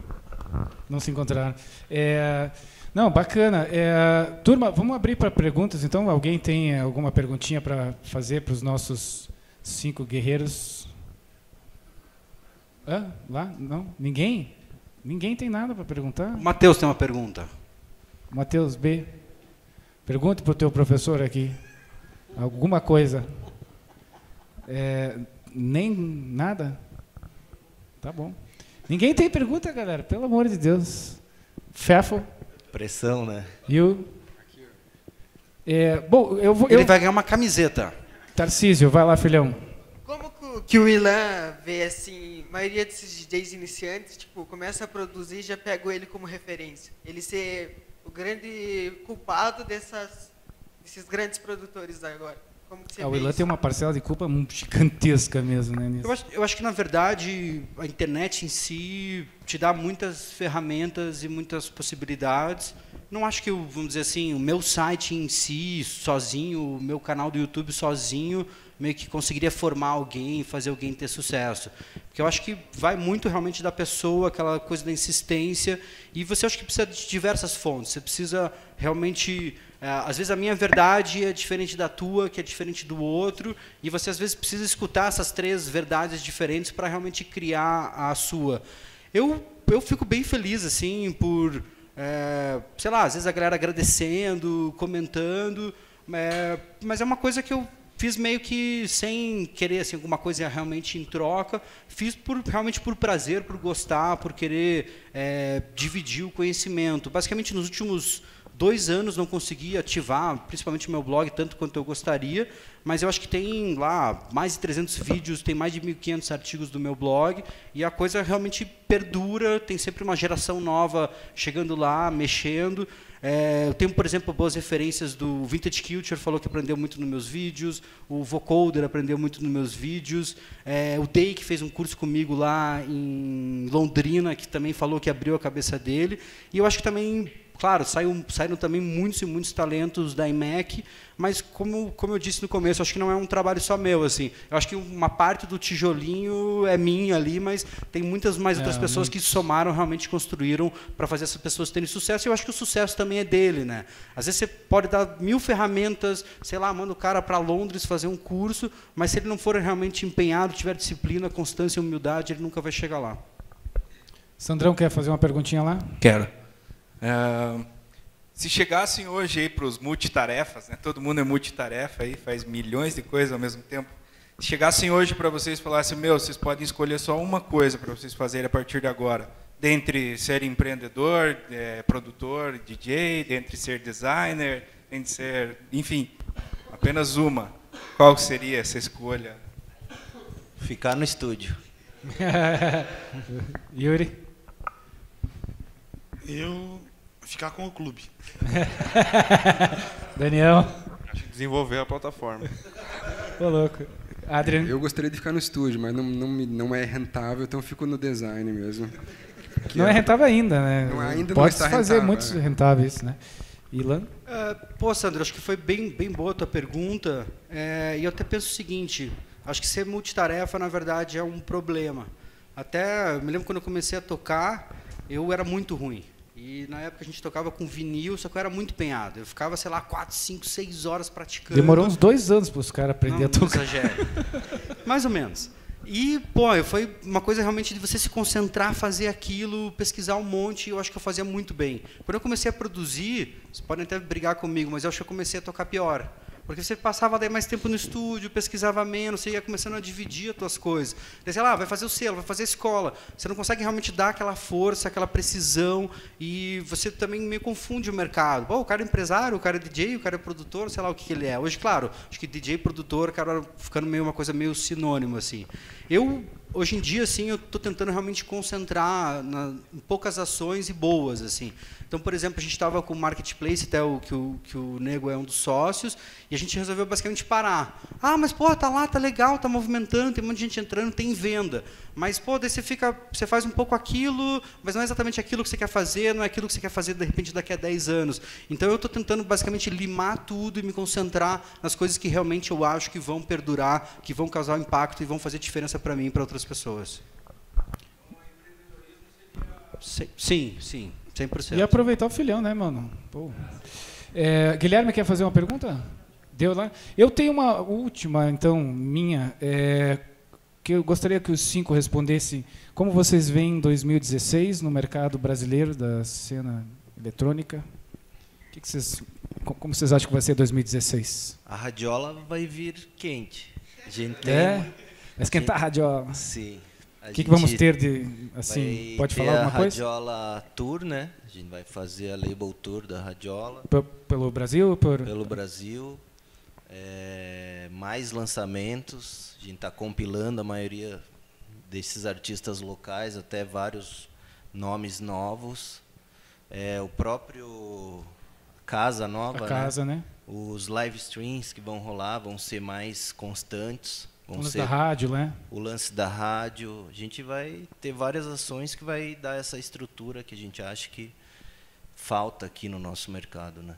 Não se encontraram. É... Não, bacana. É, turma, vamos abrir para perguntas, então. Alguém tem alguma perguntinha para fazer para os nossos cinco guerreiros? Hã? Lá? Não? Ninguém? Ninguém tem nada para perguntar? O Matheus tem uma pergunta. Matheus B. Pergunte para o teu professor aqui. Alguma coisa. É, nem nada? Tá bom. Ninguém tem pergunta, galera? Pelo amor de Deus. Fefo. Pressão, né? E o... É, bom, eu vou... Ele eu... vai ganhar uma camiseta. Tarcísio, vai lá, filhão. Como que o Ilan vê, assim, a maioria desses D Js iniciantes, tipo, começa a produzir e já pegou ele como referência? Ele ser o grande culpado dessas, desses grandes produtores agora. Como que você ah, vê o Ilan isso? Tem uma parcela de culpa gigantesca mesmo, né, nisso? Eu acho, eu acho que, na verdade, a internet em si te dá muitas ferramentas e muitas possibilidades. Não acho que, vamos dizer assim, o meu site em si, sozinho, o meu canal do YouTube sozinho, meio que conseguiria formar alguém, fazer alguém ter sucesso. Porque eu acho que vai muito realmente da pessoa, aquela coisa da insistência. E você acho que precisa de diversas fontes. Você precisa realmente... Às vezes a minha verdade é diferente da tua, que é diferente do outro, e você às vezes precisa escutar essas três verdades diferentes para realmente criar a sua. Eu, eu fico bem feliz assim por, é, sei lá, às vezes a galera agradecendo, comentando, é, mas é uma coisa que eu fiz meio que sem querer assim, alguma coisa realmente em troca. Fiz por, realmente por prazer, por gostar, por querer é, dividir o conhecimento. Basicamente, nos últimos... dois anos não consegui ativar, principalmente o meu blog, tanto quanto eu gostaria, mas eu acho que tem lá mais de trezentos vídeos, tem mais de mil e quinhentos artigos do meu blog, e a coisa realmente perdura, tem sempre uma geração nova chegando lá, mexendo. É, eu tenho, por exemplo, boas referências do Vintage Culture, falou que aprendeu muito nos meus vídeos, o Vocoder aprendeu muito nos meus vídeos, é, o Day, que fez um curso comigo lá em Londrina, que também falou que abriu a cabeça dele, e eu acho que também... Claro, saíram, saíram também muitos e muitos talentos da I M E C, mas, como, como eu disse no começo, acho que não é um trabalho só meu. Assim. Eu acho que uma parte do tijolinho é minha ali, mas tem muitas mais outras é, pessoas muito... que somaram, realmente construíram para fazer essas pessoas terem sucesso. E eu acho que o sucesso também é dele, né? Às vezes você pode dar mil ferramentas, sei lá, manda o cara para Londres fazer um curso, mas se ele não for realmente empenhado, tiver disciplina, constância e humildade, ele nunca vai chegar lá. Sandrão, quer fazer uma perguntinha lá? Quero. Uh, se chegassem hoje aí para os multitarefas, né, todo mundo é multitarefa, aí, faz milhões de coisas ao mesmo tempo, se chegassem hoje para vocês e falassem, meu, vocês podem escolher só uma coisa para vocês fazerem a partir de agora, dentre ser empreendedor, é, produtor, D J, dentre ser designer, dentre ser, enfim, apenas uma, qual seria essa escolha? Ficar no estúdio. Yuri? Eu... ficar com o clube. Daniel? Acho que desenvolver a plataforma. Ô, louco. Adriano? Eu gostaria de ficar no estúdio, mas não, não, não é rentável, então eu fico no design mesmo. Que não é, é rentável ainda, né? Não, ainda pode não está fazer rentável, muitos é. rentáveis, né? Ilan? É, pô, Sandro, acho que foi bem, bem boa a tua pergunta. É, e eu até penso o seguinte, acho que ser multitarefa, na verdade, é um problema. Até, eu me lembro quando eu comecei a tocar, eu era muito ruim. E, na época, a gente tocava com vinil, só que eu era muito empenhado. Eu ficava, sei lá, quatro, cinco, seis horas praticando. Demorou uns dois anos para os caras aprenderem a tocar. Não exagero. Mais ou menos. E, pô, foi uma coisa realmente de você se concentrar, fazer aquilo, pesquisar um monte, eu acho que eu fazia muito bem. Quando eu comecei a produzir, vocês podem até brigar comigo, mas eu acho que eu comecei a tocar pior. Porque você passava daí mais tempo no estúdio, pesquisava menos, você ia começando a dividir as tuas coisas. Daí, sei lá, vai fazer o selo, vai fazer a escola. Você não consegue realmente dar aquela força, aquela precisão, e você também meio confunde o mercado. Bom, o cara é empresário, o cara é D J, o cara é produtor, sei lá o que, que ele é. Hoje, claro, acho que D J e produtor, cara, ficando meio uma coisa meio sinônimo, assim. Eu, hoje em dia, assim, eu estou tentando realmente concentrar na, em poucas ações e boas, assim. Então, por exemplo, a gente estava com o Marketplace, até o que, o que o Nego é um dos sócios, e a gente resolveu basicamente parar. Ah, mas, pô, tá lá, tá legal, tá movimentando, tem um monte de gente entrando, tem venda. Mas, pô, daí você, fica, você faz um pouco aquilo, mas não é exatamente aquilo que você quer fazer, não é aquilo que você quer fazer, de repente, daqui a dez anos. Então, eu estou tentando, basicamente, limar tudo e me concentrar nas coisas que realmente eu acho que vão perdurar, que vão causar impacto e vão fazer diferença para mim e para outras pessoas. Sim, sim. cem por cento. E aproveitar o filhão, né, mano? Pô. É, Guilherme, quer fazer uma pergunta? Deu lá. Eu tenho uma última, então, minha, é, que eu gostaria que os cinco respondessem. Como vocês veem dois mil e dezesseis no mercado brasileiro da cena eletrônica? Que que vocês, como vocês acham que vai ser dois mil e dezesseis? A radiola vai vir quente. A gente tem é? Vai esquentar a radiola. Sim. O que, que vamos ter de, assim, pode falar alguma coisa? A Radiola Tour, né? A gente vai fazer a label tour da Radiola. P pelo Brasil? Por... Pelo Brasil. É, mais lançamentos. A gente está compilando a maioria desses artistas locais, até vários nomes novos. É, o próprio Casa Nova, a casa, né? né? Os live streams que vão rolar vão ser mais constantes. O lance da rádio, né? O lance da rádio. A gente vai ter várias ações que vai dar essa estrutura que a gente acha que falta aqui no nosso mercado, né?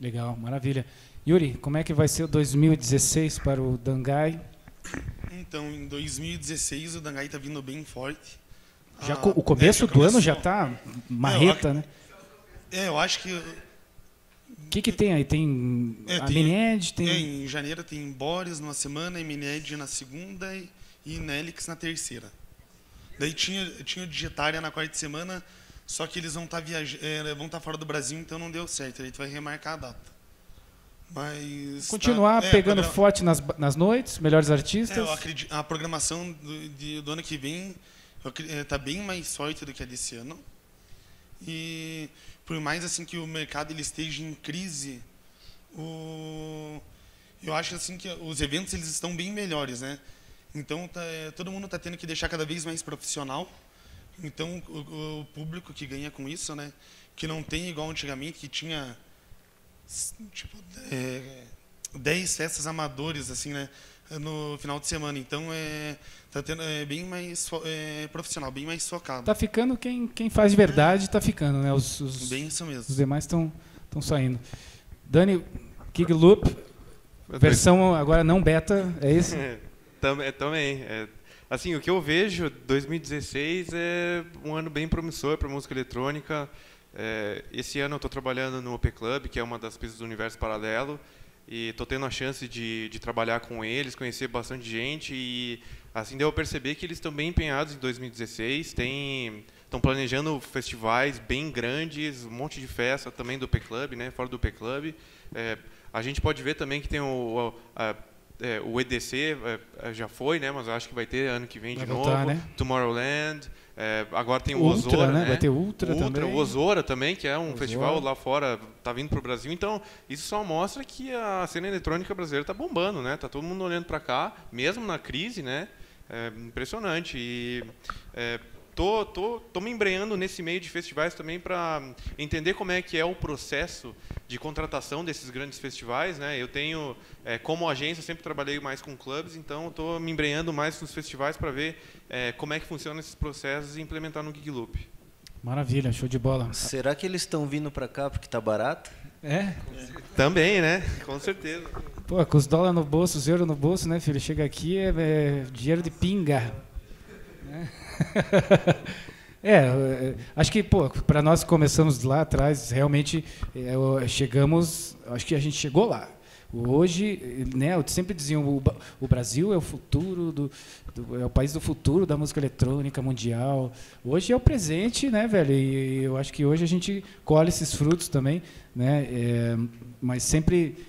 Legal, maravilha. Yuri, como é que vai ser o dois mil e dezesseis para o Dangai? Então, em dois mil e dezesseis o Dangai está vindo bem forte. Já ah, co o começo é, do começou. ano já está marreta, é, né? É, eu acho que... O que, que tem aí? Tem é, a Mined? Tem... É, em janeiro tem Boris numa semana, a Mined na segunda e, e Nelix na terceira. Daí tinha, tinha o Digitária na quarta semana, só que eles vão tá estar tá fora do Brasil, então não deu certo. Aí tu vai remarcar a data. Mas continuar tá, é, pegando program... forte nas, nas noites, melhores artistas? É, eu acredito, a programação do, de, do ano que vem está é, bem mais forte do que a desse ano. E... por mais assim que o mercado ele esteja em crise, o... eu acho assim que os eventos eles estão bem melhores, né? Então tá, é, todo mundo está tendo que deixar cada vez mais profissional. Então o, o público que ganha com isso, né? Que não tem igual antigamente que tinha tipo é, dez festas amadores assim, né? No final de semana. Então é tá tendo é bem mais é, profissional, bem mais focado. Tá ficando quem quem faz de verdade, tá ficando, né? Os, os bem isso mesmo. Os demais estão estão saindo. Dani, Gig Loop, versão agora não beta, é isso? É, tam, é, também. É, assim, o que eu vejo, dois mil e dezesseis é um ano bem promissor para música eletrônica. É, esse ano eu estou trabalhando no O P Club, que é uma das pistas do universo paralelo. E estou tendo a chance de, de trabalhar com eles, conhecer bastante gente e assim deu a perceber que eles estão bem empenhados em dois mil e dezesseis, tem, estão planejando festivais bem grandes, um monte de festa também do O P Club, né, fora do O P Club. É, a gente pode ver também que tem o, a, é, o E D C, é, já foi, né, mas acho que vai ter ano que vem vai de voltar, novo, né? Tomorrowland. É, agora tem o Ultra, Ozora, né? né? Vai ter Ultra, Ultra também. O Ozora também, que é um Ozora. festival lá fora, está vindo para o Brasil. Então, isso só mostra que a cena eletrônica brasileira está bombando, né? Está todo mundo olhando para cá, mesmo na crise, né? É impressionante. E é, tô, tô, tô me embrenhando nesse meio de festivais também para entender como é que é o processo de contratação desses grandes festivais, né? Eu tenho, é, como agência, sempre trabalhei mais com clubes, então estou me embrenhando mais nos festivais para ver é, como é que funcionam esses processos e implementar no Gig Loop. Maravilha, show de bola. Será que eles estão vindo para cá porque está barato? É? Também, né? Com certeza. Pô, com os dólares no bolso, os euros no bolso, né, filho? Chega aqui, é, é dinheiro de pinga. Né? É, acho que, pô, para nós que começamos lá atrás, realmente, é, chegamos, acho que a gente chegou lá. Hoje, né, eu sempre dizia, o, o Brasil é o futuro, do, do, é o país do futuro da música eletrônica mundial. Hoje é o presente, né, velho, e eu acho que hoje a gente colhe esses frutos também, né, é, mas sempre...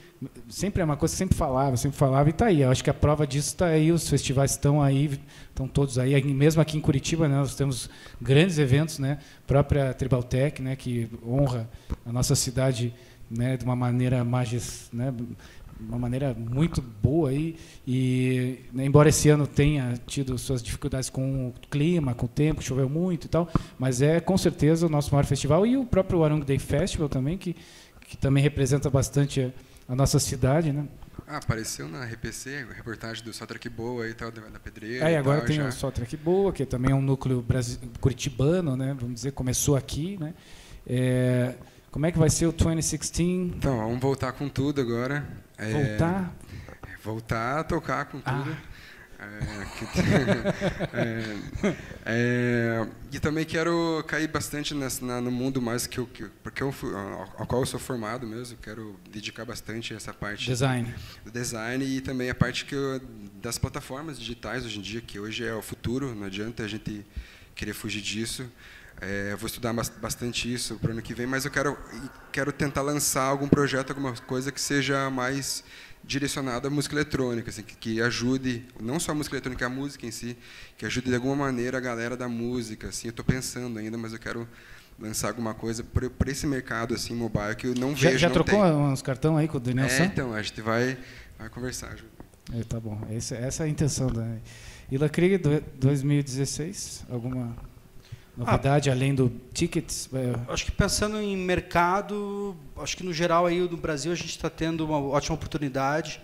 sempre é uma coisa que sempre falava, sempre falava, e está aí. Eu acho que a prova disso está aí, os festivais estão aí, estão todos aí. Mesmo aqui em Curitiba, né, nós temos grandes eventos, né, própria Tribaltec, né, que honra a nossa cidade, né, de uma maneira magis, né, uma maneira muito boa aí. E embora esse ano tenha tido suas dificuldades com o clima, com o tempo, choveu muito e tal, mas é com certeza o nosso maior festival, e o próprio Arung Day Festival também, que que também representa bastante a nossa cidade, né? Ah, apareceu na R P C, a reportagem do Só Track Boa e tal, da Pedreira. É, e agora tal, tem já o Só Track Boa, que também é um núcleo curitibano, né? Vamos dizer, começou aqui, né? É, como é que vai ser o dois mil e dezesseis? Então, vamos voltar com tudo agora. É, voltar? Voltar a tocar com tudo. Ah. É, é, é, e também quero cair bastante nessa, na, no mundo mais que eu, que, porque eu, ao, ao qual eu sou formado mesmo, quero dedicar bastante essa parte design. do design e também a parte que eu, das plataformas digitais hoje em dia, que hoje é o futuro, não adianta a gente querer fugir disso. É, vou estudar bastante isso para o ano que vem, mas eu quero, quero tentar lançar algum projeto, alguma coisa que seja mais direcionada à música eletrônica, assim, que, que ajude, não só a música eletrônica, a música em si, que ajude de alguma maneira a galera da música. Assim, eu estou pensando ainda, mas eu quero lançar alguma coisa para esse mercado assim, mobile, que eu não já, vejo. Já não trocou tem. uns cartões aí com o Daniel Sam? É, então, a gente vai, vai conversar. É, tá bom, essa, essa é a intenção. Da Ila Krieg, dois mil e dezesseis, alguma novidade ah, além do tickets? Acho que pensando em mercado, acho que no geral aí no Brasil a gente está tendo uma ótima oportunidade.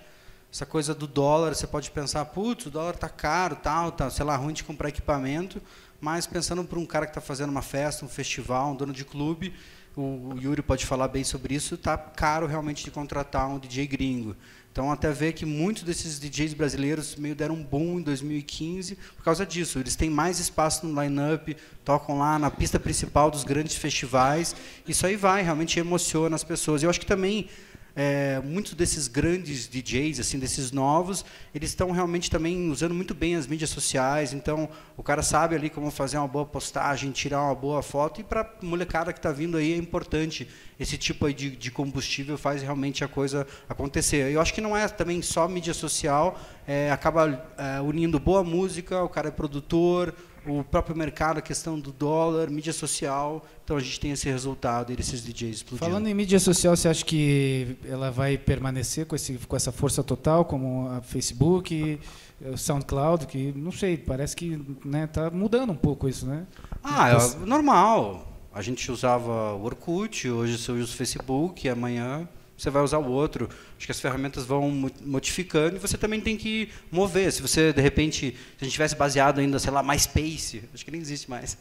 Essa coisa do dólar, você pode pensar, putz, o dólar está caro, tal, tá, sei lá, ruim de comprar equipamento, mas pensando para um cara que está fazendo uma festa, um festival, um dono de clube, o, o Yuri pode falar bem sobre isso, está caro realmente de contratar um D J gringo. Então, até ver que muitos desses D Js brasileiros meio deram um boom em dois mil e quinze por causa disso. Eles têm mais espaço no line-up, tocam lá na pista principal dos grandes festivais. Isso aí vai, realmente emociona as pessoas. Eu acho que também é, muitos desses grandes D Js, assim, desses novos, eles estão realmente também usando muito bem as mídias sociais. Então, o cara sabe ali como fazer uma boa postagem, tirar uma boa foto. E para a molecada que está vindo aí é importante. Esse tipo aí de, de combustível faz realmente a coisa acontecer. Eu acho que não é também só mídia social, é, acaba é, unindo boa música, o cara é produtor, o próprio mercado, a questão do dólar, mídia social. Então, a gente tem esse resultado desses D Js explodindo. Falando em mídia social, você acha que ela vai permanecer com, esse, com essa força total, como a Facebook, o SoundCloud, que, não sei, parece que está, né, mudando um pouco isso, né? Ah, é normal. A gente usava o Orkut, hoje você usa o Facebook, e amanhã você vai usar o outro. Acho que as ferramentas vão modificando e você também tem que mover. Se você, de repente, se a gente tivesse baseado ainda, sei lá, MySpace, acho que nem existe mais.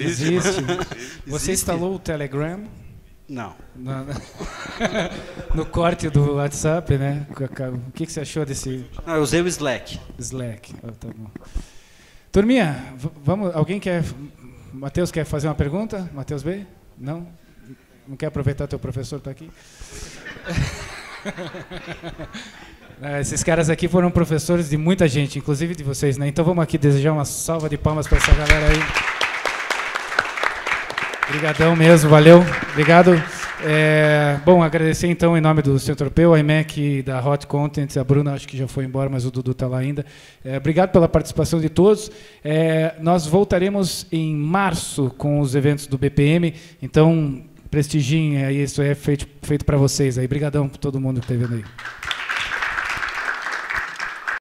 Existe. Existe. Você instalou o Telegram? Não. No, no corte do WhatsApp, né? O que você achou desse... Não, eu usei o Slack. Slack, oh, tá bom. Turminha, vamos, alguém quer... Matheus, quer fazer uma pergunta? Matheus B? Não? Não quer aproveitar teu professor está aqui? Esses caras aqui foram professores de muita gente, inclusive de vocês, né? Então vamos aqui desejar uma salva de palmas para essa galera aí. Obrigadão mesmo, valeu. Obrigado. É, bom, agradecer então em nome do Centro Europeu, a I M E C, da Hot Content, a Bruna acho que já foi embora, mas o Dudu está lá ainda. É, obrigado pela participação de todos. É, nós voltaremos em março com os eventos do B P M, então prestigiem, é, isso é feito, feito para vocês. Aí, brigadão para todo mundo que está vendo aí.